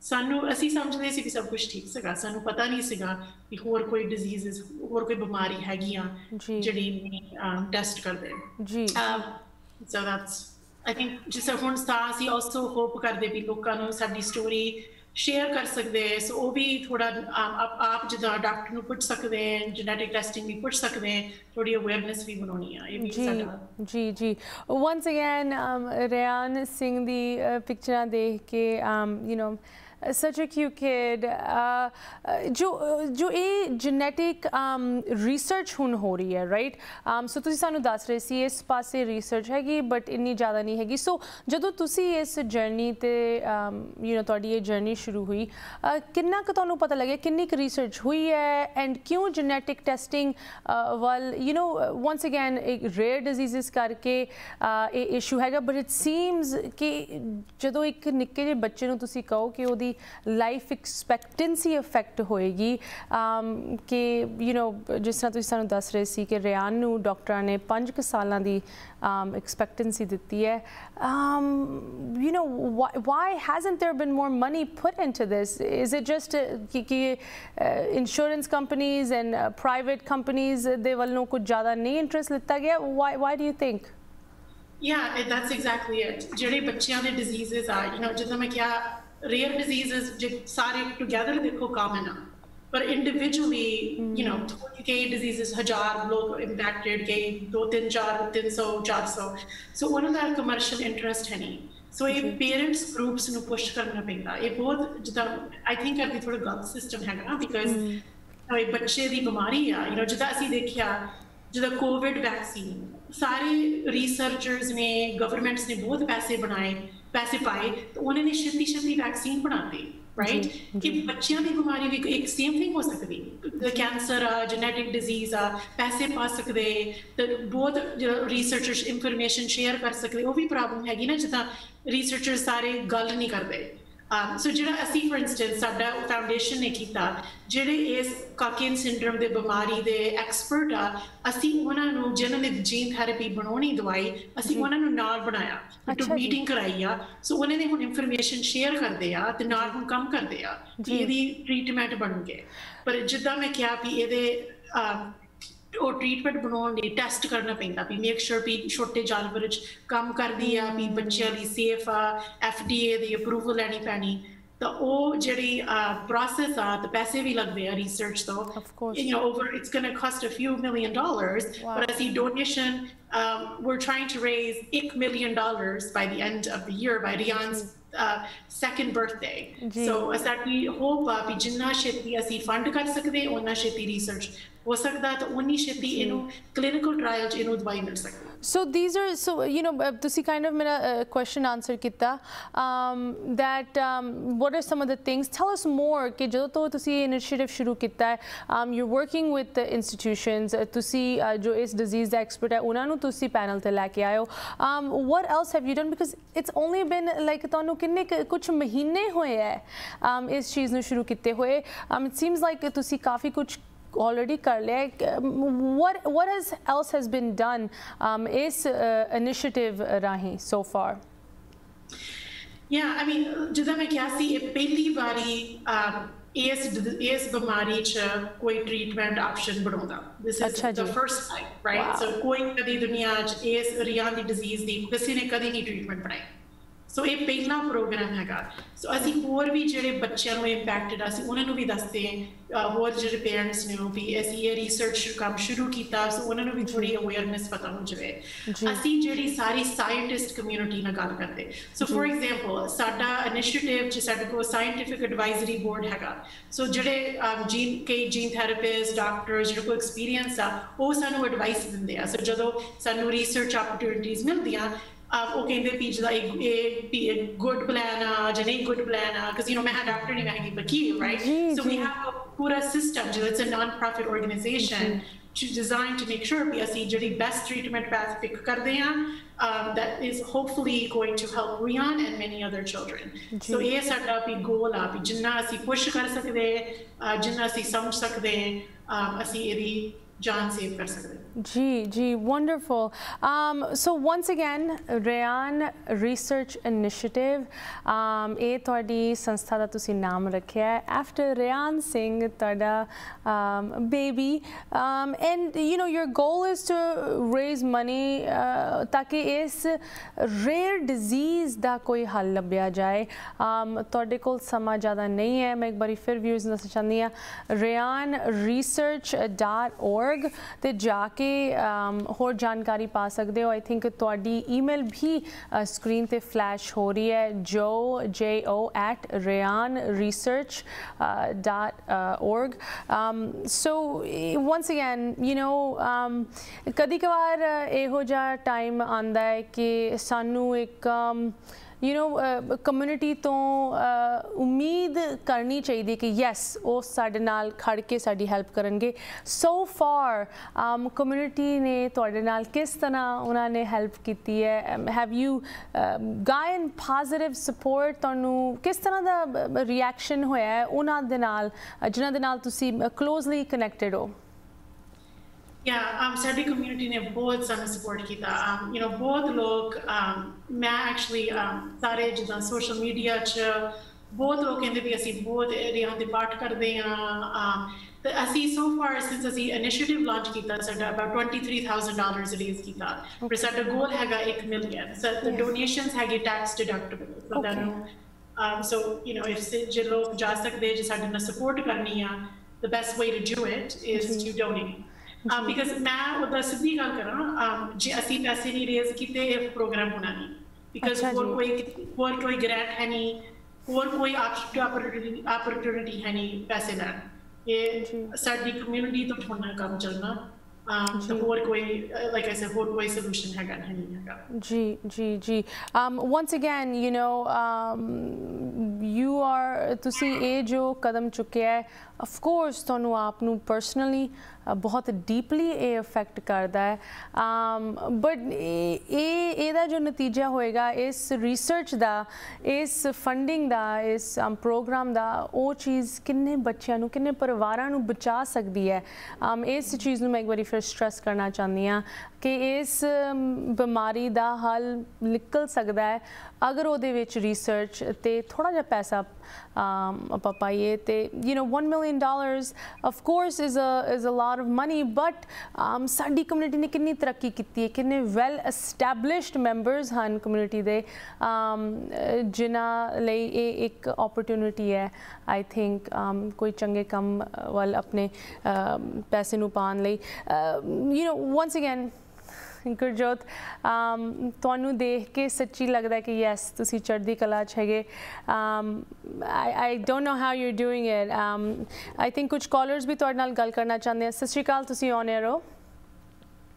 सानू असी समझते सी सब कुछ ठीक सगा सानू पता नहीं सगा कि होर कोई डिजीज़ होर कोई बीमारी हैगी आ जिहड़ी नहीं टैसट करदे जी। सो दैट्स आई थिंक जिस हुण सासी आल्सो होप करदे भी लोकां नू साडी स्टोरी शेयर कर सकदे सो वो भी थोड़ा आप आप जिदा डॉक्टर नू पुछ सकदे जेनेटिक टैसटिंग भी पुछ सकदे थोड़ी अवेयरनेस भी बनानी आ ये भी साडा जी जी। वंस अगेन रियान सिंह दी पिक्चरां देख के you know such a cute kid uh, जो जो ये जेनेटिक रिसर्च हुन हो रही है राइट सो तुसी सानू दस रहे सी इस पासे रिसर्च हैगी बट इन्नी ज़्यादा नहीं हैगी सो जदों तुसी इस जर्नी ते यू नो तुहाडी ये जर्नी शुरू हुई uh, किन्ना क तुहानू पता लगे किन्नी क रिसर्च हुई है एंड क्यों जेनेटिक टैसटिंग वल यू नो वंस अगैन एक रेयर डिजीज़ करके ये इशू हैगा बट इट सीम्स कि जदों एक निक्के जे बच्चे नू तुसी कहो कि ओहदी लाइफ एक्सपैक्टेंसी इफेक्ट होएगी कि यू नो जिस तरह तुसीं सानूं दस रहे सी कि रियान नूं डॉक्टरां ने पंज क सालां दी एक्सपैक्टेंसी दित्ती है you know why hasn't there been more money put into this is it just कि insurance companies and private companies दे वल्लों कुछ ज़्यादा नहीं इंटरेस्ट लिता गया why why do you think? या दैट्स एग्जैक्टली इट जिहड़े बच्चियां दे डिजीज़ेस आ यू नो जिदा मैं क्या रेयर डिजीज़ जो सारे टुगैदर देखो कॉमन आ पर इंडिविजुअली यू नो कई डिजीज़ हजार लोग इम्पैक्टेड कई दो तीन चार तीन सौ चार सौ सो उन्होंने कमर्शियल इंटरेस्ट है नहीं सो ये पेरेंट्स ग्रुप्स नू पुश करना पैंदा ये बहुत जिदा आई थिंक अभी थोड़ा गलत सिस्टम है ना बिकॉज बच्चे की बीमारी आ यू नो जिदा असी देखिया जिदा कोविड वैक्सीन सारे रिसर्चर्स ने गवर्नमेंट्स ने बहुत पैसे बनाए पैसे पाए तो उन्होंने छेती छेती वैक्सीन बनाते राइट कि बच्चों की बीमारी भी एक सेम थिंग हो सकती कैंसर आ जेनेटिक डिजीज़ आ पैसे पा सकते तो बहुत जो रिसर्चर्स इंफॉर्मेशन शेयर कर सकते वो भी प्रॉब्लम हैगी ना जिदा रिसर्चर्स सारे गल नहीं करते। सो जो असी फॉर इंस्टेंस साडा फाउंडेशन ने किया जिहड़े इस कॉकेन सिंड्रोम के बीमारी के एक्सपर्ट आ असी उन्होंने जिन्होंने जीन थैरेपी बनानी दवाई असी उन्होंने नाल बनाया टू मीटिंग कराई आ सो उन्होंने हुण इंफॉर्मेशन शेयर करते आ ते नाल हुण कम करते आ कि इहदी ट्रीटमेंट बन गए पर जिद्दां मैं कहा भी इहदे और ट्रीटमेंट बनाने लिए टैसट करना पैंदा भी मेक श्योर भी छोटे जानवर काम करती है भी बच्चों की सेफ आ एफ डी ए की अप्रूवल लैनी पैनी तो वो जी प्रोसैस आ तो पैसे भी लगते हैं रिसर्च तो you know over it's gonna cost a few million dollars पर असी donation we are trying to raise एक million dollars by the end of the year by Riaan's Uh, second birthday जी. So as that we hope uh, भी जिन्ना छेती असी fund कर सकते उन्ना छेती research हो सकता तो उन्नी छेती इनू क्लिनिकल ट्रायल च इनू दवाई मिल सकती। So these are so you know तुसी kind of मेरा question answer किता um, that um, what are some of the things tell us more कि जो तो तुसी initiative शुरू किता है um, you're working with the institutions तुसी uh, जो इस disease का expert है उन्होंने तुसी panel ते लेके आयो um, what else have you done because it's only been like तोनू किन्ने कुछ महीने हुए है um, इस चीज़ ने शुरू किते हुए um, it seems like तुसी काफ़ी कुछ already कर लिया what what has else has been done um, इस uh, initiative Rahi so far? Yeah, I mean जिदा मैं क्या सी पहली बारी um, इस इस बीमारी च कोई ट्रीटमेंट ऑप्शन बनाऊंगा this is the first time right so कोई कभी दुनिया च इस रियान दी डिजीज़ दी किसी ने कभी नहीं ट्रीटमेंट बनाई सो ये पहला प्रोग्राम हैगा। सो असी होर भी जिहड़े बच्चों में इंपैक्टेड असी उन्हां नूं भी दसदे हैं, होर जिहड़े पेरेंट्स ने वो भी असी ये रिसर्च काम शुरू किया, सो उन्हां नूं भी थोड़ी अवेयरनेस पता हो जाए। असी जिहड़ी सारी साइंटिस्ट कम्यूनिटी नाल गल करदे, सो फॉर एग्जाम्पल साडा इनिशिएटिव च साडे कोल साइंटिफिक एडवाइजरी बोर्ड हैगा। सो जिहड़े जीन कई जीन थेरेपिस्ट डॉक्टर्स जिहड़े कोल एक्सपीरियंस आ वो सानूं एडवाइस दिंदे आ। सो जदों सानूं रिसर्च अपॉर्चुनिटीज़ मिलदियां आप okay in the piece like a good plan आ जने गुड प्लान आ cuz you know मैं हां डॉक्टर नहीं मैं बकी right ji, so ji. we have a पूरा system जो it's a non profit organization जी. to design to make sure we see the best treatment path pick kar de hain um that is hopefully going to help Riaan and many other children जी. so ye sada bhi goal a bhi jinna assi push kar sakde jinna assi samjh sakde assi edi जान save कर सकते हैं। जी जी wonderful. So once again Riyan research initiative ये थोड़ी संस्था का तुसी नाम रखिया है आफ्टर रियान सिंह थोड़ा baby, and you know your goal is to raise money ताकि इस रेयर डिजीज़ का कोई हल लभ्या जाए। थोड़े कोल समा ज़्यादा नहीं है, मैं एक बार फिर व्यूज़ दसना चाहती हाँ रियान रिसर्च डॉट ओ ते जाके होर जानकारी पा सकते हो। आई थिंक थोड़ी ईमेल भी स्क्रीन पर फ्लैश हो रही है जो J O at Riaan research dot org. So once again you know कभी कभार यहो जहा टाइम आंदा है कि सानू एक यू नो कम्यूनिटी तो उम्मीद करनी चाहिए कि यस वो साडे नाल खड़ के साडी हैल्प करनगे। सो फार कम्यूनिटी ने तुहाडे नाल किस तरह उन्होंने हैल्प की है? Have you gained positive support? तुहानू किस तरह का रिएक्शन होया है उन्होंने दे नाल जिन्हां दे नाल तुसी क्लोजली कनैक्टेड हो? या um, साडी कम्यूनिटी ने बहुत सारा सपोर्ट किया। um, you know, बहुत लोग um, मैं एक्चुअली um, सारे जिदा सोशल मीडिया च बहुत लोग कहते भी असी बहुत रियान दे पाठ करते हैं। तो असी सो फार सिंस असी इनिशिएटिव लॉन्च किया साडा about twenty three thousand dollar raise किया पर साडा गोल हैगा एक मिलियन। सो द डोनेशंस हैगी tax deductible, so that so you know if जे लोग जा सकते जे साडे नाल सपोर्ट करनी आ the best way to do it is to donate. Um, because मैं उधर सीधी गल करा जे असी पैसे नहीं रेज किते प्रोग्राम होना नहीं, बिकॉज होर कोई होर कोई ग्रांट है नहीं, होर कोई अपॉर्चुनिटी है नहीं पैसे लैन। ये साडी कम्यूनिटी तो थोड़ा काम चलना जी जी जी। Once again you know you are तुसी ये जो कदम चुक्या है ऑफकोर्स तुहानू आपनू परसनली बहुत डीपली ये अफेक्ट करता है, बट एदा जो नतीजा होएगा इस रिसर्च का, इस फंडिंग का, इस प्रोग्राम का, वो चीज़ किन्ने बच्चों नू किन्ने परिवारां नू बचा सकती है। इस चीज़ नू मैं एक बार फिर स्ट्रेस करना चाहती हाँ कि इस बीमारी का हल निकल सकता है अगर वो रिसर्च ते थोड़ा जा पैसा आप पाइए। तो you know one million dollars of course is is a lot of money, but साडी कम्यूनिटी ने कितनी तरक्की की है, कितने वैल एस्टैबलिश्ड मैंबर्स हैं कम्यूनिटी के जिन्हां लई ये एक ऑपरचुनिटी है। आई थिंक कोई चंगे काम वाल अपने पैसे नूं पाउण लई you know once again Gurjot तुहानू देख के सच्ची लगता है कि यस तुसी चढ़दी कला च हैगे। I I don't know how you doing it. I think कुछ कॉलर्स भी तुहाडे नाल गल करना चाहते हैं। सत श्री अकाल, तुसी ऑन एयर हो।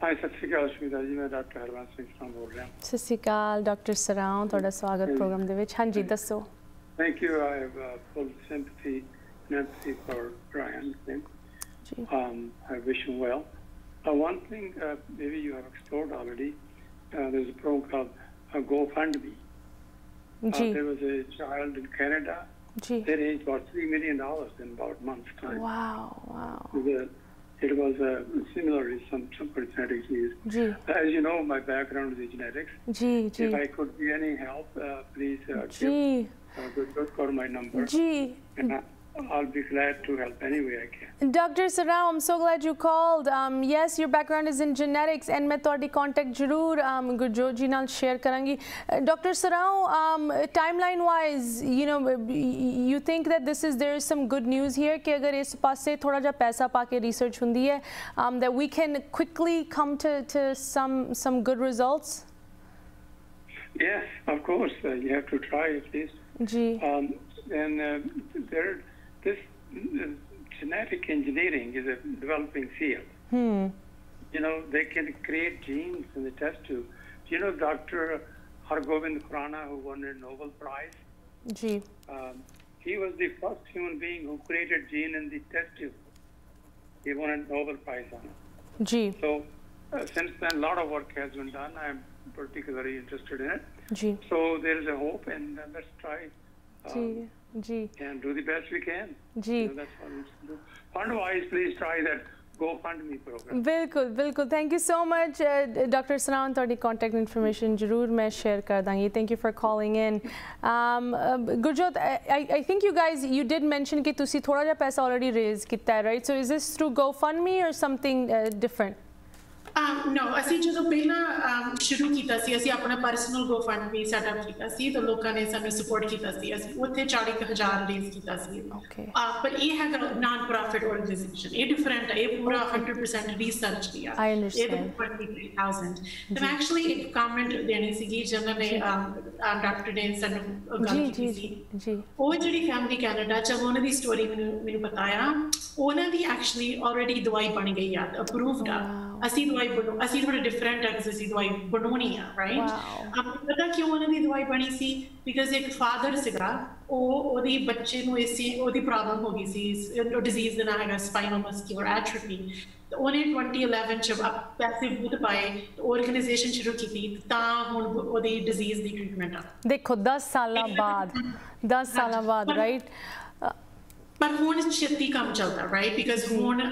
हां सत श्री अकाल सुमिता जी, मैं डॉक्टर हरमान सिंह सराओं बोल रहा हूं। सत श्री अकाल डॉक्टर सराओं, तुहाडा स्वागत प्रोग्राम दे विच। हां जी दसो। Thank you. I have full sympathy and empathy for Riaan ji. um I wish him well. Uh, one thing uh, maybe you have explored already, uh, there's a program called uh, GoFundMe. Uh, there was a child in Canada. Gee. They raised about three million dollars in about a month's time. Wow, wow. The, it was a similarly some some genetic disease. Gee. As you know, my background is genetics. Gee, gee. If I could be any help, uh, please uh, give uh, Gurjot Kaur my number. Gee. And, uh, I'll be glad to help any way I can. Doctor Sarao, I'm so glad you called. Um, yes, your background is in genetics, and मैं थोड़ी contact जरूर um, Gurjot जी नाल share करूँगी. Uh, Doctor Sarao, um, timeline wise, you know, you think that this is there is some good news here कि अगर इस पास से थोड़ा जा पैसा पाके research होती है, um, that we can quickly come to to some some good results. Yes, of course, uh, you have to try at least. Ji. Um, and uh, there. This uh, genetic engineering is a developing field. Hmm. You know, they can create genes in the test tube. Do you know Doctor Hargobind Khurana, who won a Nobel Prize? Gee. Um, he was the first human being who created gene in the test tube. He won a Nobel Prize on it. Gee. So uh, since then, a lot of work has been done. I'm particularly interested in it. Gee. So there is a hope, and uh, let's try. Um, G. And do the best we can. G. You know, that's what we should do. Fund-wise, please try that GoFundMe program. बिल्कुल, बिल्कुल. Thank you so much, uh, Doctor Sarao. तोड़ी contact information जरूर मैं share कर दूँगी. Thank you for calling in. Um, uh, Gurjot, I, I think you guys, you did mention कि तुसी थोड़ा जा पैसा already raise किता है, right? So is this through GoFundMe or something uh, different? Um, no, ਅਸੀਂ ਜਦੋਂ ਪਹਿਲਾਂ ਸ਼ੁਰੂ ਕੀਤਾ ਸੀ ਅਸੀਂ ਆਪਣਾ ਪਰਸਨਲ ਗੋਫੰਡ ਵੀ ਸੈਟਅਪ ਕੀਤਾ ਸੀ ਤਾਂ ਲੋਕਾਂ ਨੇ ਸਾਨੂੰ ਸਪੋਰਟ ਕੀਤਾ ਸੀ ਅਸੀਂ ਉੱਥੇ ਚਾਲੀ ਹਜ਼ਾਰ ਰੇਜ਼ ਕੀਤਾ ਸੀ ਪਰ ਇਹ ਹੈ ਨਾਨ ਪ੍ਰੋਫਿਟ ਆਰਗੇਨਾਈਜੇਸ਼ਨ ਇਹ ਡਿਫਰੈਂਟ ਹੈ ਇਹ ਪੂਰਾ ਸੌ ਪ੍ਰਤੀਸ਼ਤ ਰਿਸਰਚ ਦੀ ਆ ਇਹ ਤੀਹ ਹਜ਼ਾਰ ਤੇ ਮੈਂ ਐਕਚੁਅਲੀ ਇੱਕ ਕਮੈਂਟ ਦੇਣੀ ਸੀਗੀ ਜਿਹਨਾਂ ਨੇ ਡਾਕਟਰ ਨੇ ਸਾਨੂੰ ਗੱਲ ਕੀਤੀ ਸੀ ਉਹ ਜਿਹੜੀ ਫੈਮਿਲੀ ਕੈਨੇਡਾ ਚ ਉਹਨਾਂ ਦੀ ਸਟੋਰੀ ਮੈਨੂੰ ਮੈਨੂੰ ਪਤਾ ਆ ਉਹਨਾਂ ਦੀ ਐਕਚੁਅਲੀ ਆਲਰੇਡੀ ਦਵਾਈ ਬਣ ਗਈ ਆ ਅਪਰੂਵਡ ਆ ਅਸੀਂ ਦਵਾਈ ਬਣੋ ਅਸੀਂ ਥੋੜਾ ਡਿਫਰੈਂਟ ਆ ਕਿ ਅਸੀਂ ਦਵਾਈ ਬਣਾਉਣੀ ਆ ਰਾਈਟ ਆਪਾਂ ਪਤਾ ਕਿਉਂ ਉਹਨਾਂ ਦੀ ਦਵਾਈ ਬਣੀ ਸੀ ਬਿਕਾਜ਼ ਇੱਕ ਫਾਦਰ ਸੀਗਾ ਉਹ ਉਹਦੇ ਬੱਚੇ ਨੂੰ ਇਸੇ ਉਹਦੀ ਪ੍ਰੋਬਲਮ ਹੋ ਗਈ ਸੀ ਡਿਜ਼ੀਜ਼ ਦਾ ਨਾਮ ਹੈਗਾ ਸਪਾਈਨਲ ਮਸਕਿਊਲਰ ਐਟ੍ਰੋਫੀ ਉਹਨੇ ਦੋ ਹਜ਼ਾਰ ਗਿਆਰਾਂ ਚ ਪੈਸੇ ਬੁੱਧ ਪਾਏ ਆਰਗੇਨਾਈਜੇਸ਼ਨ ਸ਼ੁਰੂ ਕੀਤੀ ਤਾਂ ਹੁਣ ਉਹਦੀ ਡਿਜ਼ੀਜ਼ ਦੀ ਟ੍ਰੀਟਮੈਂਟ ਆ ਦੇਖੋ ਦਸ ਸਾਲਾਂ ਬਾਅਦ ਦਸ ਸਾਲਾਂ ਬਾਅਦ ਰਾਈਟ ਪਰ ਹੁਣ ਛੇਤੀ ਕੰਮ ਚੱਲਦਾ ਰਾਈਟ ਬਿਕਾਜ਼ ਹੁਣ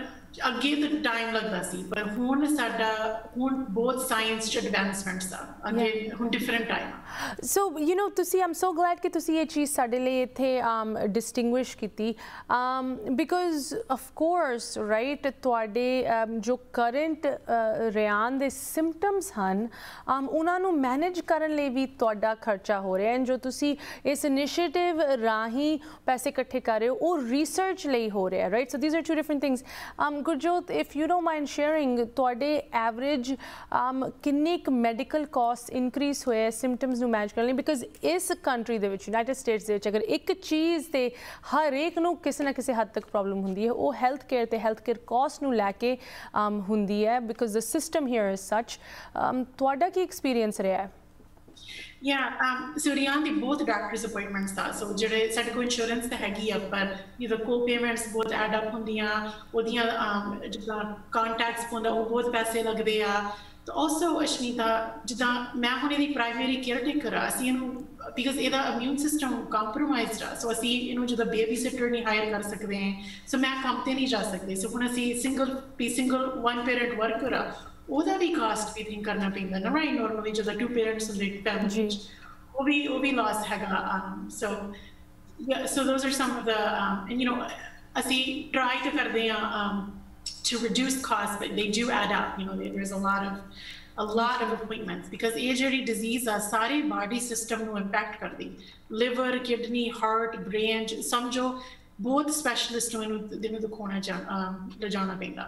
ਅੱਗੇ ਤਾਂ ਟਾਈਮ ਲੱਗਦਾ ਸੀ ਪਰ ਹੁਣ ਸਾਡਾ ਹੁਣ ਬਹੁਤ ਸਾਇੰਸ ਚ ਐਡਵਾਂਸਮੈਂਟਸ ਆ ਅੱਗੇ ਹੁਣ ਡਿਫਰੈਂਟ ਟਾਈਮ ਸੋ ਯੂ نو ਤੁਸੀਂ ਆਮ ਸੋ ਗਲੈਡ ਕਿ ਤੁਸੀਂ ਇਹ ਚੀਜ਼ ਸਾਡੇ ਲਈ ਇੱਥੇ ਆਮ ਡਿਸਟਿੰਗੁਇਸ਼ ਕੀਤੀ um because of course right ਤੁਹਾਡੇ ਜੋ ਕਰੰਟ ਰਿਆਨ ਦੇ ਸਿੰਪਟਮਸ ਹਨ ਆਮ ਉਹਨਾਂ ਨੂੰ ਮੈਨੇਜ ਕਰਨ ਲਈ ਵੀ ਤੁਹਾਡਾ ਖਰਚਾ ਹੋ ਰਿਹਾ ਹੈ ਜੋ ਤੁਸੀਂ ਇਸ ਇਨੀਸ਼ੀਏਟਿਵ ਰਾਹੀਂ ਪੈਸੇ ਇਕੱਠੇ ਕਰ ਰਹੇ ਹੋ ਉਹ ਰਿਸਰਚ ਲਈ ਹੋ ਰਿਹਾ right so these are two different things um Gurjot, if you don't mind sharing, today average um, kinetic medical costs increase हुए symptoms नु manage करने because इस country दे विच United States दे विच अगर एक चीज़ ते हर एक नु किसी ना किसी हद तक problem हुंदी है वो health care ते health care cost नु लाके um, हुंदी है because the system here is such. Um, तोड़ा की experience रहा है? Yeah, um, so Riaan, the both doctor's appointments tha. So, jere sade ko insurance the hagi ab, but you know, co-payments both add up hundiyan. Odiyan um, jada contacts punda, o both paise lagde ya. So also, Ashmeeta, jada main hone the primary caretaker a. Asi, you know, because eda immune system compromised a. So asi, you know, jada babysitter ni hire kar sakde hain. So main kamte nahi ja sakde. So hun asi single, single one parent worker a. ਉਹਦਾ ਵੀ caste ਵੀ think ਕਰਨਾ ਪੈਂਦਾ ਨਾ right normally ਜਦੋਂ two parents ਹੁੰਦੇ family ਉਹ ਵੀ ਉਹ ਵੀ ਲਾਸ ਹੈਗਾ so so those are some of the you نو ਅਸੀਂ ਟ੍ਰਾਈ ਟੂ ਕਰਦੇ ਆ to reduce cost but they do add up you نو there is a lot of a lot of appointments because ਇਹ ਜਿਹੜੀ disease ਆ ਸਾਰੇ body system ਨੂੰ impact ਕਰਦੀ liver kidney heart brain ਸਮਝੋ both specialists ਨੂੰ ਇਹਨੂੰ ਦਿਖਾਉਣਾ ਲਿਜਾਣਾ ਪੈਂਦਾ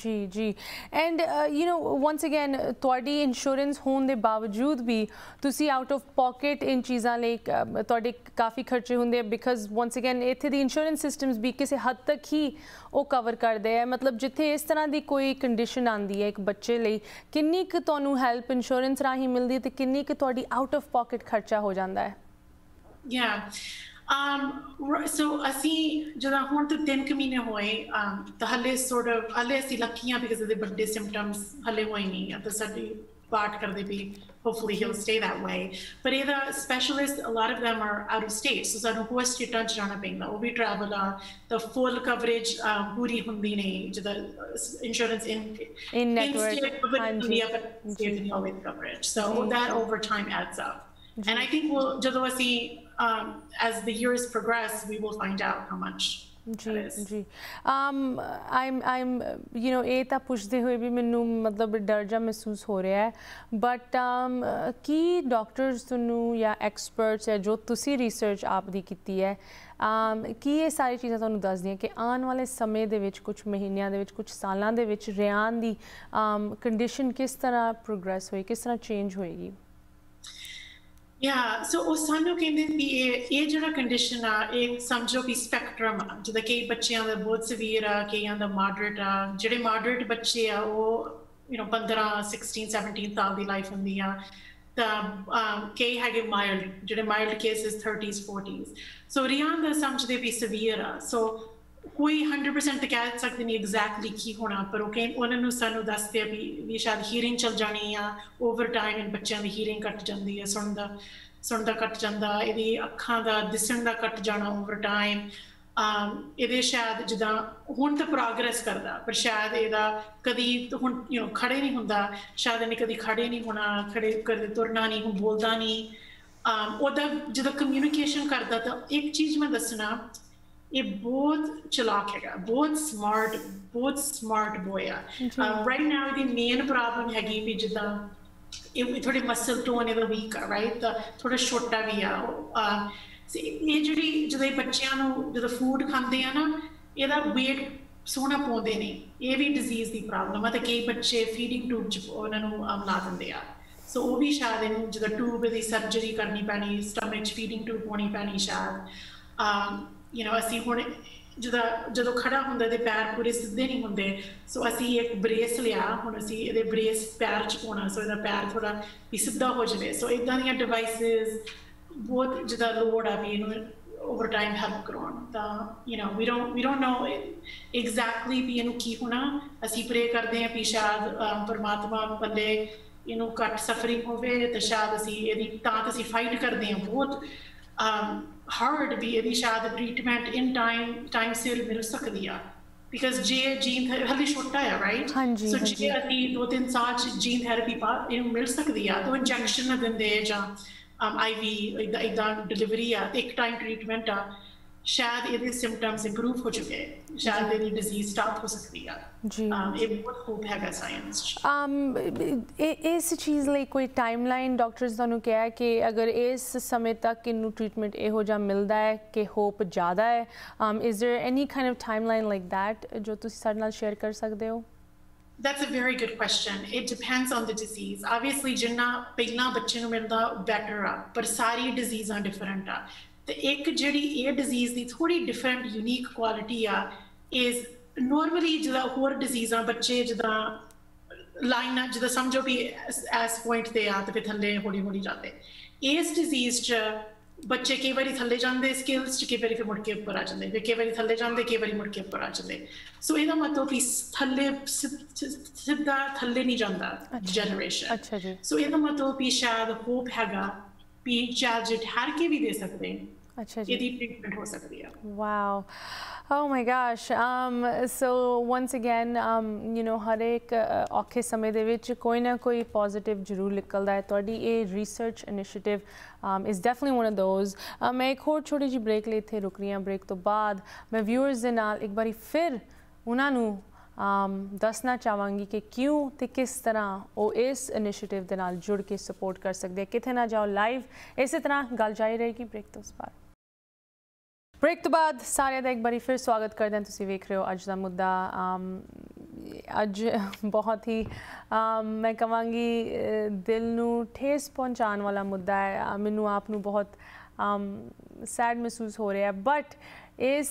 जी जी and you know once again थोड़ी इंश्योरेंस होने के बावजूद भी तुसी आउट ऑफ पॉकेट इन चीज़ों ले थोड़े काफ़ी खर्चे होंगे बिकॉज वंस अगैन इत्थे दी इंश्योरेंस सिस्टम्स भी किसी हद तक ही वो कवर करते हैं मतलब जिथे इस तरह की कोई कंडीशन आती है एक बच्चे लिए किन्नी क तुहानू हैल्प इंश्योरेंस राही मिलती तो किन्नी क तुहाडी आउट ऑफ पॉकेट खर्चा हो जाता है yeah. Um, so ਅਸੀਂ ਜਦੋਂ ਹੁਣ ਤੋਂ ਤਿੰਨ ਕੁ ਮਹੀਨੇ ਹੋਏ ਤਾਂ ਹਲੇ ਸੋਰਟ ਆਫ ਹਲੇ ਅਸੀਂ ਲੱਕੀ ਹਾਂ ਬਿਕਾਜ਼ ਦੇ ਵੱਡੇ ਸਿੰਪਟਮਸ ਹਲੇ ਹੋਏ ਨਹੀਂ ਆ ਤਾਂ ਸਾਡੀ ਪਾਰਟ ਕਰਦੇ ਵੀ hopefully he will stay that way but ਇਹਦਾ specialist a lot of them are out of state so ਸਾਨੂੰ ਹੋਰ ਸਟੇਟਾਂ ਚ ਜਾਣਾ ਪੈਂਦਾ ਉਹ ਵੀ ਟਰੈਵਲ ਆ ਤਾਂ ਫੁੱਲ ਕਵਰੇਜ ਪੂਰੀ ਹੁੰਦੀ ਨਹੀਂ ਜਦੋਂ ਇੰਸ਼ੋਰੈਂਸ ਇਨ ਇਨ ਨੈਟਵਰਕ ਹਾਂਜੀ always coverage so that over time adds up And I think we'll, as the years progress, we will find out how much. जी जी um I am I am you know ए तो पुछते हुए भी मैनू मतलब डर जा महसूस हो रहा है बट की डॉक्टर्स तुनू या एक्सपर्ट्स या जो तुसी रिसर्च आप दी कीती है कि ये सारी चीज़ां तुहानू दस दियां कि आने वाले समय दे विच कुछ महीनों दे विच कुछ सालों दे विच रियान दी कंडीशन किस तरह प्रोग्रेस होएगी किस तरह चेंज होएगी। Yeah, so उस सानू कहते भी ये जो कंडीशन आ एक समझो भी स्पैक्ट्रम आ जिदा कई बच्चों का बहुत सीवियर आ कई का मॉडरेट आ जोड़े मॉडरेट बच्चे आ वो यू नो पंद्रह सिक्सटीन सैवनटीन साल की लाइफ होंगी आ कई है माइल्ड जो mild cases thirties forties so Riaan का समझते भी सीवियर आ सो कोई हंड्रेड परसेंट तो कह सकते नहीं एग्जैक्टली की होना पर उन्होंने सू दसते भी भी शायद हीयरिंग चल जानी आ ओवर टाइम बच्चों की हीयरिंग घट जाती है सुनता सुनता घट जाता ये अखा का दिसन का घट जाना ओवर टाइम ये शायद जिदा हूँ तो प्रोग्रेस करता पर शायद यदा कभी हूँ यू नो खड़े नहीं होंदा शायद इन्हें कभी खड़े नहीं होना खड़े कदे तुरना नहीं हूँ बोलता नहीं ओदा जो कम्यूनीकेशन करता तो एक चीज़ मैं दसना ये बहुत चलाक है बहुत स्मार्ट बहुत स्मार्ट बॉय है राइट नाउ दी मेन प्रॉब्लम हैगी भी जिदा थोड़े मसल टोन एवं वीक है राइट थोड़ा छोटा भी आ ये जी जो बच्चों जो फूड खाते हैं ना यदा वेट सोहना पाते ने ये भी डिजीज़ की प्रॉब्लम है तो कई बच्चे फीडिंग ट्यूब उन्होंने ला देंगे आ सो वो भी शायद इन जो ट्यूब की सर्जरी करनी पैनी स्टमक फीडिंग ट्यूब पानी पैनी शायद यू नो असी हूँ जो जो खड़ा होंगे तो पैर पूरे सीधे नहीं होंगे सो असी एक ब्रेस लिया हूँ असी ये ब्रेस पैर च पाना सो यदा पैर थोड़ा भी सीधा हो जाए सो इदा दियां डिवाइसिस बहुत जिदा लोड आ भी इन्हूं ओवर टाइम हैल्प करवा you know we don't we don't know exactly भी इन्हूं की होना असी प्रे करते हैं भी शायद परमात्मा बल्ले इन्हूं घट सफरिंग होवे ते शायद असी इहदी तां ते असी फाइट करते हैं बहुत हार्ड भी यदि शायद ट्रीटमेंट इन टाइम टाइम सिर मिल सकती है बिकॉज जे जीन हल्ली छोटा है राइट सो जे अभी दो तीन साल जीन थैरेपी पा इन मिल सकती है तो इंजैक्शन ना देंदे जां आई वी इदा डिलीवरी आ एक टाइम ट्रीटमेंट आ शायद ये सिम्पटम्स इंप्रूव हो चुके हैं शायद ये डिजीज स्टार्ट हो सकती है जी ये बहुत होप है साइंस इस चीज़ लिए कोई टाइमलाइन डॉक्टर्स तुहानू क्या है कि अगर इस समय तक किनू ट्रीटमेंट यहो जा मिलता है कि होप ज़्यादा है is there any kind of timeline like that जो तुसी साडे नाल शेयर कर सकते हो। That's a very good question. It depends on the disease. Obviously जिन्ना पहला बच्चे नू मिलदा बेटर आ पर सारी डिजीज़ां डिफरेंट आ तो एक जी ये डिजीज़ की थोड़ी डिफरेंट यूनीक क्वालिटी आ इज नॉर्मली जिदा होर डिजीज़ा बच्चे जिदा लाइन जिदा समझो भी एस पॉइंट से आ तो फिर थले हौली हौली जाते इस डिजीज़ च बच्चे कई बार थले जाते स्किल्स कई बार फिर मुड़के उपर आ जाते फिर कई बार थले जाते कई बार मुड़के उपर आ जाते सो यह मतलब कि थले सीधा थले नहीं जाता जनरेशन सो यह मतलब कि शायद होप हैगा पी चार्ज ठहर के भी दे सकते हैं अच्छा जी यदि ट्रीटमेंट हो सकती है। Wow Oh my gosh. Um, so once again, um, you know, हर एक औखे समय दे विच कोई ना कोई पॉजिटिव जरूर निकलता है तो ये research initiative is definitely one of those. मैं एक होर छोटी जी ब्रेक ले इत्थे रुक रही हाँ ब्रेक तो बाद मैं व्यूअर्स दे नाल एक बारी फिर उन्होंने Um, दसना चाहवांगी कि क्यों तो किस तरह वो इस इनिशिएटिव के नाल जुड़ के सपोर्ट कर सकते हैं कितने ना जाओ लाइव इसी तरह गल जारी रहेगी ब्रेक तो उस बार ब्रेक तो बाद सारे का एक बार फिर स्वागत करते हैं तुसी वेख रहे हो अज का मुद्दा um, अज बहुत ही um, मैं कहांगी दिल नू ठेस पहुँचाने वाला मुद्दा है मैनू आप नू बहुत um, सैड महसूस हो रहा है बट इस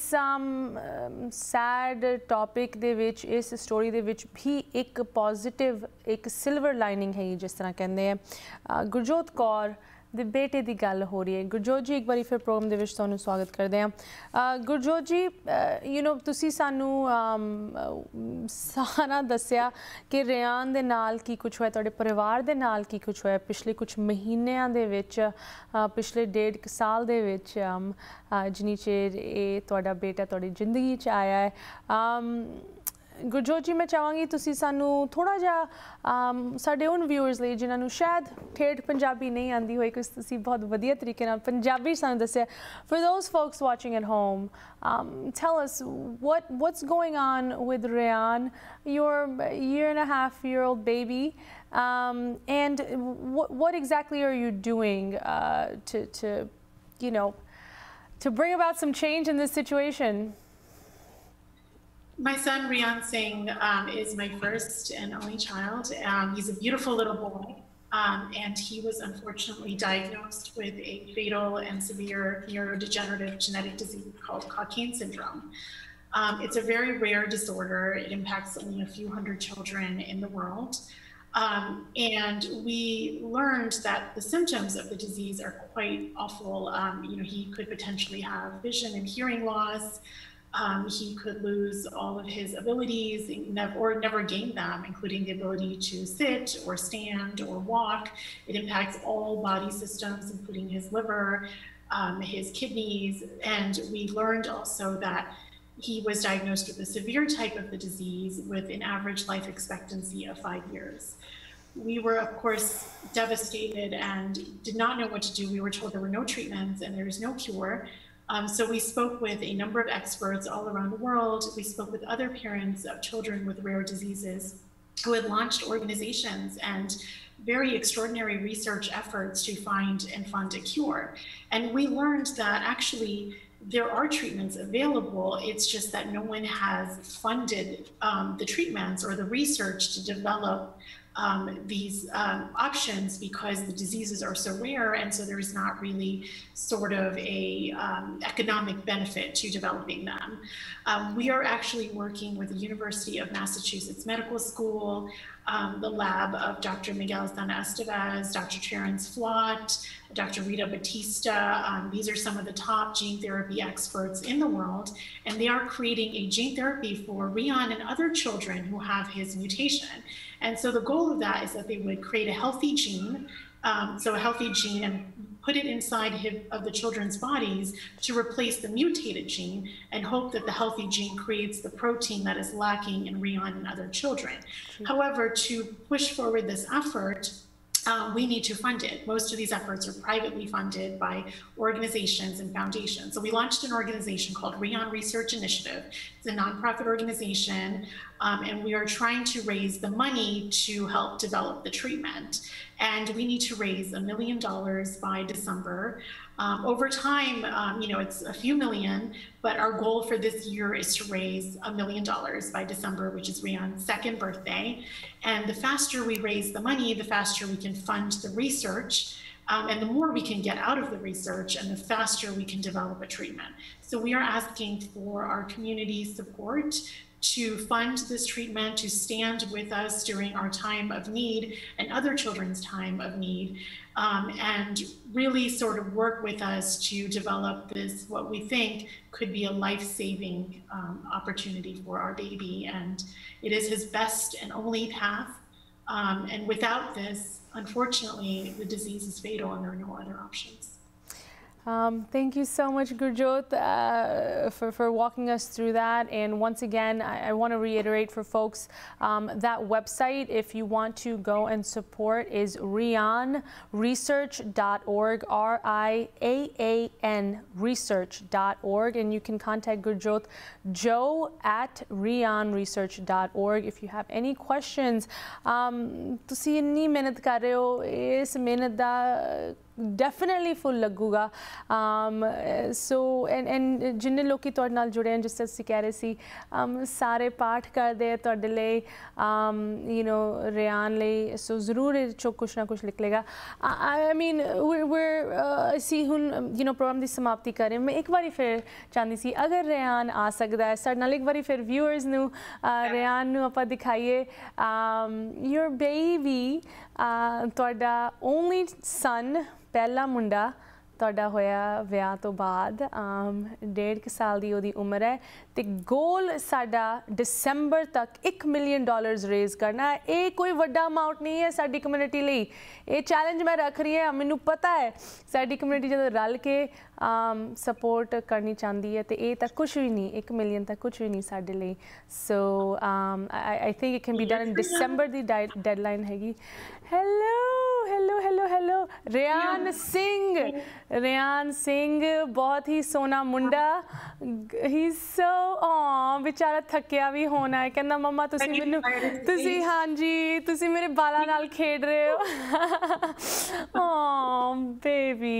सैड टॉपिक दे विच इस स्टोरी दे विच भी एक पॉजिटिव एक सिल्वर लाइनिंग है जिस तरह कहते हैं गुरजोत कौर दे बेटे की गल हो रही है। गुरजोत जी एक बार फिर प्रोग्राम दे विच तुहानू स्वागत करते हैं। गुरजोत जी यू नो तुसी सानू सारा दस्या कि रियान दे नाल की कुछ होया तुहाडे परिवार दे नाल की कुछ होया पिछले कुछ महीनों दे विच पिछले डेढ़ साल दे विच जिन्नी चेर ये तुहाडा बेटा तुहाडी जिंदगी च आया है गुरजोत जी मैं चाहांगी तुसी सानू थोड़ा जहा साढ़े उन व्यूअर्स लिए जिन्होंने शायद ठेठ पंजाबी नहीं आती होए कुछ तुसी बहुत वधिया तरीके नाल पंजाबी सानू दस्सिया for those folks watching at home tell us what what's going on with Riaan your year and a half year old baby and what exactly are you doing to to you know to bring about some change in this situation. My son, Riaan Singh, um, is my first and only child. Um, he's a beautiful little boy, um, and he was unfortunately diagnosed with a fatal and severe neurodegenerative genetic disease called Cockayne syndrome. Um, it's a very rare disorder. It impacts only a few hundred children in the world. Um, and we learned that the symptoms of the disease are quite awful. Um, you know, he could potentially have vision and hearing loss. Um, he could lose all of his abilities or never gain them, including the ability to sit or stand or walk. It impacts all body systems, including his liver, um, his kidneys. And we learned also that he was diagnosed with a severe type of the disease with an average life expectancy of five years. We were, of course, devastated and did not know what to do. We were told there were no treatments and there is no cure. Um, so we spoke with a number of experts all around the world. We spoke with other parents of children with rare diseases who had launched organizations and very extraordinary research efforts to find and fund a cure. And we learned that actually there are treatments available. It's just that no one has funded um, the treatments or the research to develop Um, these um, options because the diseases are so rare, and so there is not really sort of a um, economic benefit to developing them. Um, we are actually working with the University of Massachusetts Medical School, um, the lab of Doctor Miguel Estevez, Doctor Terence Flatt, Doctor Reeta Batista. Um, these are some of the top gene therapy experts in the world, and they are creating a gene therapy for Riaan and other children who have his mutation. And so the goal of that is that they would create a healthy gene, um, so a healthy gene, and put it inside of the children's bodies to replace the mutated gene, and hope that the healthy gene creates the protein that is lacking in Riaan and other children. Mm-hmm. However, to push forward this effort, Um, we need to fund it. Most of these efforts are privately funded by organizations and foundations. So we launched an organization called Riaan Research Initiative. It's a nonprofit organization, um, and we are trying to raise the money to help develop the treatment. And we need to raise a million dollars by December. Um, over time, um, you know, it's a few million, but our goal for this year is to raise a million dollars by December, which is Riaan's second birthday. And the faster we raise the money, the faster we can fund the research, um, and the more we can get out of the research, and the faster we can develop a treatment. So we are asking for our community support to fund this treatment, to stand with us during our time of need and other children's time of need, um, and really sort of work with us to develop this, what we think could be a life-saving um, opportunity for our baby. And it is his best and only path. Um, and without this, unfortunately, the disease is fatal and there are no other options. Um, thank you so much, Gurjot, uh, for, for walking us through that. And once again, I, I want to reiterate for folks, um, that website, if you want to go and support, is riaan research dot org, R I A A N, research dot org. And you can contact Gurjot, joe at riaan research dot org. If you have any questions, um, tusi inni mehnat kar rahe ho, is mehnat da definitely full लगूगा. So and and जिन्ने लोग तुहाडे नाल जुड़े हैं जिस तरह तुसीं कह रहे सी सारे पाठ करदे आ तुहाडे लई यू नो रियान लई सो जरूर चो कुछ ना कुछ निकलेगा. आई मीन वे सी हुन यू नो प्रोग्राम की समाप्ति करें. मैं एक बारी फिर चाहती सी अगर रियान आ सकता है साडे नाल एक बारी फिर व्यूअर्स नूं रियान नूं आपां दिखाइए. योर बेबी तुहाडा ओनली सन पहला मुंडा ਤੁਹਾਡਾ ਹੋਇਆ ਵਿਆਹ ਤੋਂ ਬਾਅਦ ਆਮ ਡੇਢ ਕੁ ਸਾਲ ਦੀ ਉਹਦੀ ਉਮਰ ਹੈ ਤੇ ਗੋਲ ਸਾਡਾ ਦਸੰਬਰ ਤੱਕ ਇੱਕ ਮਿਲੀਅਨ ਡਾਲਰਸ ਰੇਜ਼ ਕਰਨਾ ਹੈ। ਇਹ ਕੋਈ ਵੱਡਾ ਅਮਾਉਂਟ ਨਹੀਂ ਹੈ ਸਾਡੀ ਕਮਿਊਨਿਟੀ ਲਈ, ਇਹ ਚੈਲੰਜ ਮੈਂ ਰੱਖ ਰਹੀ ਹਾਂ। ਮੈਨੂੰ ਪਤਾ ਹੈ ਸਾਡੀ ਕਮਿਊਨਿਟੀ ਜਦੋਂ ਰਲ ਕੇ ਆਮ ਸਪੋਰਟ ਕਰਨੀ ਚਾਹੁੰਦੀ ਹੈ ਤੇ ਇਹ ਤਾਂ ਕੁਝ ਵੀ ਨਹੀਂ, ਇੱਕ ਮਿਲੀਅਨ ਤਾਂ ਕੁਝ ਵੀ ਨਹੀਂ ਸਾਡੇ ਲਈ। So um I think it can be done in ਦਸੰਬਰ ਦੀ ਡੈਡਲਾਈਨ ਹੈਗੀ। Hello hello hello hello Riyan Singh, Riaan Singh बहुत ही सोना मुंडा, ही सो ऑ बेचारा थकिया भी होना है, कहना मम्मा तुसी मैनू तुसी हाँ जी तुसी मेरे बाला नाल खेड रहे हो। Aw baby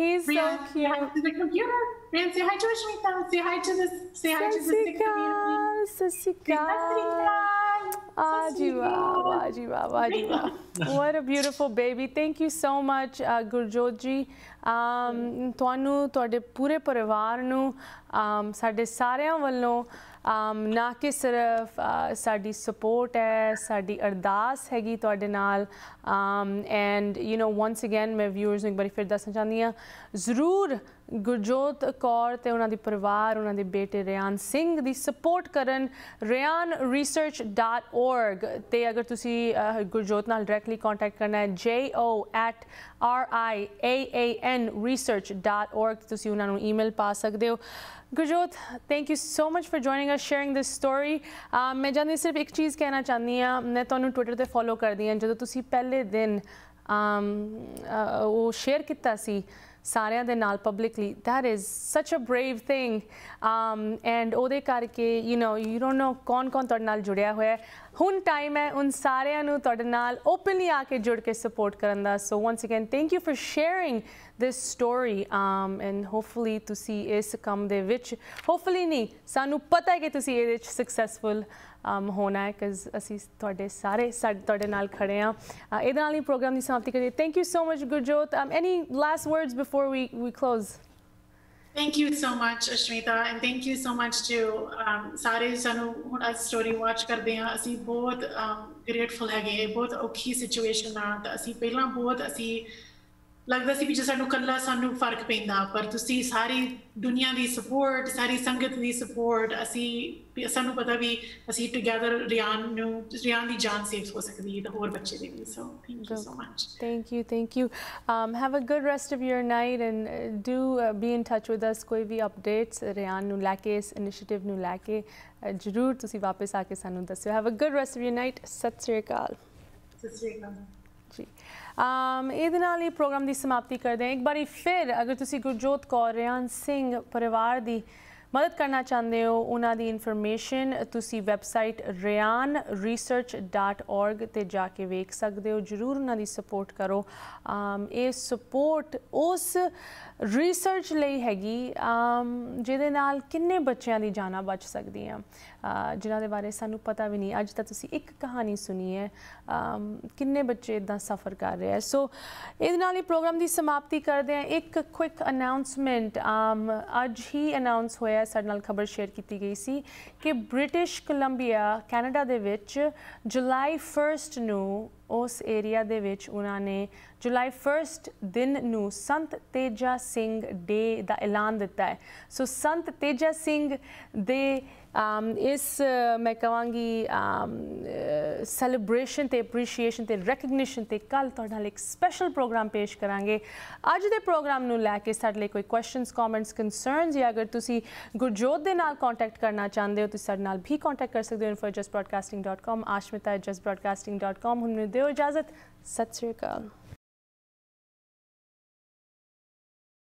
he is so cute. Riyan, say hi to Ashmeeta. Say hi to this. Say hi to the Sikh community. Sasika, Ajiva, Ajiva, Ajiva. What a beautiful baby. Thank you so much, uh, Gurjot ji. Um, ਤੁਹਾਨੂੰ ਤੁਹਾਡੇ ਪੂਰੇ ਪਰਿਵਾਰ ਨੂੰ um, ਸਾਡੇ ਸਾਰਿਆਂ ਵੱਲੋਂ um, ਨਾ ਕਿ ਸਿਰਫ uh, ਸਾਡੀ ਸਪੋਰਟ ਹੈ, ਸਾਡੀ ਅਰਦਾਸ ਹੈਗੀ ਤੁਹਾਡੇ ਨਾਲ। And you know once again ਮੈਂ ਵਿਊਅਰਸ ਨੂੰ ਇੱਕ ਵਾਰੀ ਫਿਰ ਦੱਸਣਾ ਚਾਹੁੰਦੀ ਹਾਂ, ਜ਼ਰੂਰ ਗੁਰਜੋਤ ਕੌਰ ਅਤੇ ਉਹਨਾਂ ਦੇ ਪਰਿਵਾਰ, ਉਹਨਾਂ ਦੇ ਬੇਟੇ ਰਿਆਨ ਸਿੰਘ ਦੀ ਸਪੋਰਟ ਕਰਨ। ਰਿਆਨ ਰਿਸਰਚ ਡਾਟ ਔਰਗ 'ਤੇ ਅਗਰ ਤੁਸੀਂ ਗੁਰਜੋਤ ਨਾਲ ਡਾਇਰੈਕਟਲੀ ਕੰਟੈਕਟ ਕਰਨਾ ਹੈ, J O at R I A A N research dot org 'ਤੇ ਤੁਸੀਂ ਉਹਨਾਂ ਨੂੰ ਈਮੇਲ ਪਾ ਸਕਦੇ ਹੋ। Gurjot, thank you so much for joining us, sharing this story. मैं जानी सिर्फ एक चीज़ कहना चाहती हाँ, मैं तुहानू ट्विटर ते फॉलो करदी हाँ। जदों तुसी पहले दिन वो शेयर किया सी सारियां दे नाल publicly, that is such a brave thing. And उहदे करके you know you don't know कौन कौन तुहाडे नाल जुड़िया होया है। हुण टाइम है उन सारियां नू तुहाडे नाल ओपनली आके जुड़ के सपोर्ट करन दा। So once again thank you for sharing this story. And hopefully तुसी इस कम दे विच, होपफुली नहीं सानू पता है कि तुसी इहदे विच सक्सैसफुल um, होना है, बिकॉज असी तुहाडे सारे तुहाडे नाल खड़े हाँ। इहदे नाल ही प्रोग्राम की समाप्ति करिए। Thank you so much Gurjot. Any last words before we we close? Thank you so much Ashmeeta, and thank you so much to um sare sanu hun a story watch karde ha assi bahut um grateful hage bahut aukhi situation a ta assi pehla bahut assi lagda si vi je sanu kalla sanu fark peinda par tusi sari duniya di support sari sangat di support assi sanu pata vi assi together Riyan nu Riyan di jaan save ho sakdi hai hor bacche di vi. So thank you so much. Thank you, thank you. Um have a good rest of your night, and uh, do uh, be in touch with us koi vi updates Riyan nu lake is initiative nu lake zarur tusi wapas aake sanu dassyo. Have a good rest of your night. Sat Sri Akal. Sat Sri Akal जी। ये नाल ही programme की समाप्ति करते हैं। एक बारी फिर अगर तुसी गुरजोत कौर रियान सिंह परिवार की मदद करना चाहते हो, उन्होंने इनफॉर्मेशन तुसी website Riaan research dot org ते जाके वेख सकते हो। जरूर उन्होंने सपोर्ट करो। ये सपोर्ट उस रिसर्च लई हैगी जिहदे नाल किन्ने बच्चों की जाना बच सकती हैं, जिन्हों के बारे सानू पता भी नहीं। अज तक तुसी एक कहानी सुनी है, किन्ने बच्चे इदां सफ़र कर रहे हैं। सो इहदे नाल ही प्रोग्राम की समाप्ति करते हैं। एक क्विक अनाउंसमेंट, अज ही अनाउंस होया, साडे नाल खबर शेयर की गई सी कि ब्रिटिश कोलंबिया कैनेडा दे विच जुलाई फर्स्ट नू उस एरिया दे विच उन्होंने जुलाई फर्स्ट दिन नू संत तेजा सिंह डे का ऐलान दिता है। सो so, संत तेजा सिंह दे Um, इस uh, मैं कहांगी सैलीब्रेशन um, uh, एप्रीशिएशन ते रैकगनीशन ते कल तुहाडे नाल एक स्पैशल प्रोग्राम पेश करांगे। अज दे प्रोग्राम नू लैके साडे लई कोई क्वेश्चनस कॉमेंट्स कंसर्नस या अगर तुसी गुरजोत दे नाल कांटेक्ट करना चाहते हो तो साडे नाल भी कांटेक्ट कर सकते हो। Info just broadcasting dot com, Ashmita at just broadcasting dot com. हुण नू दिओ इजाजत। सत श्री अकाल।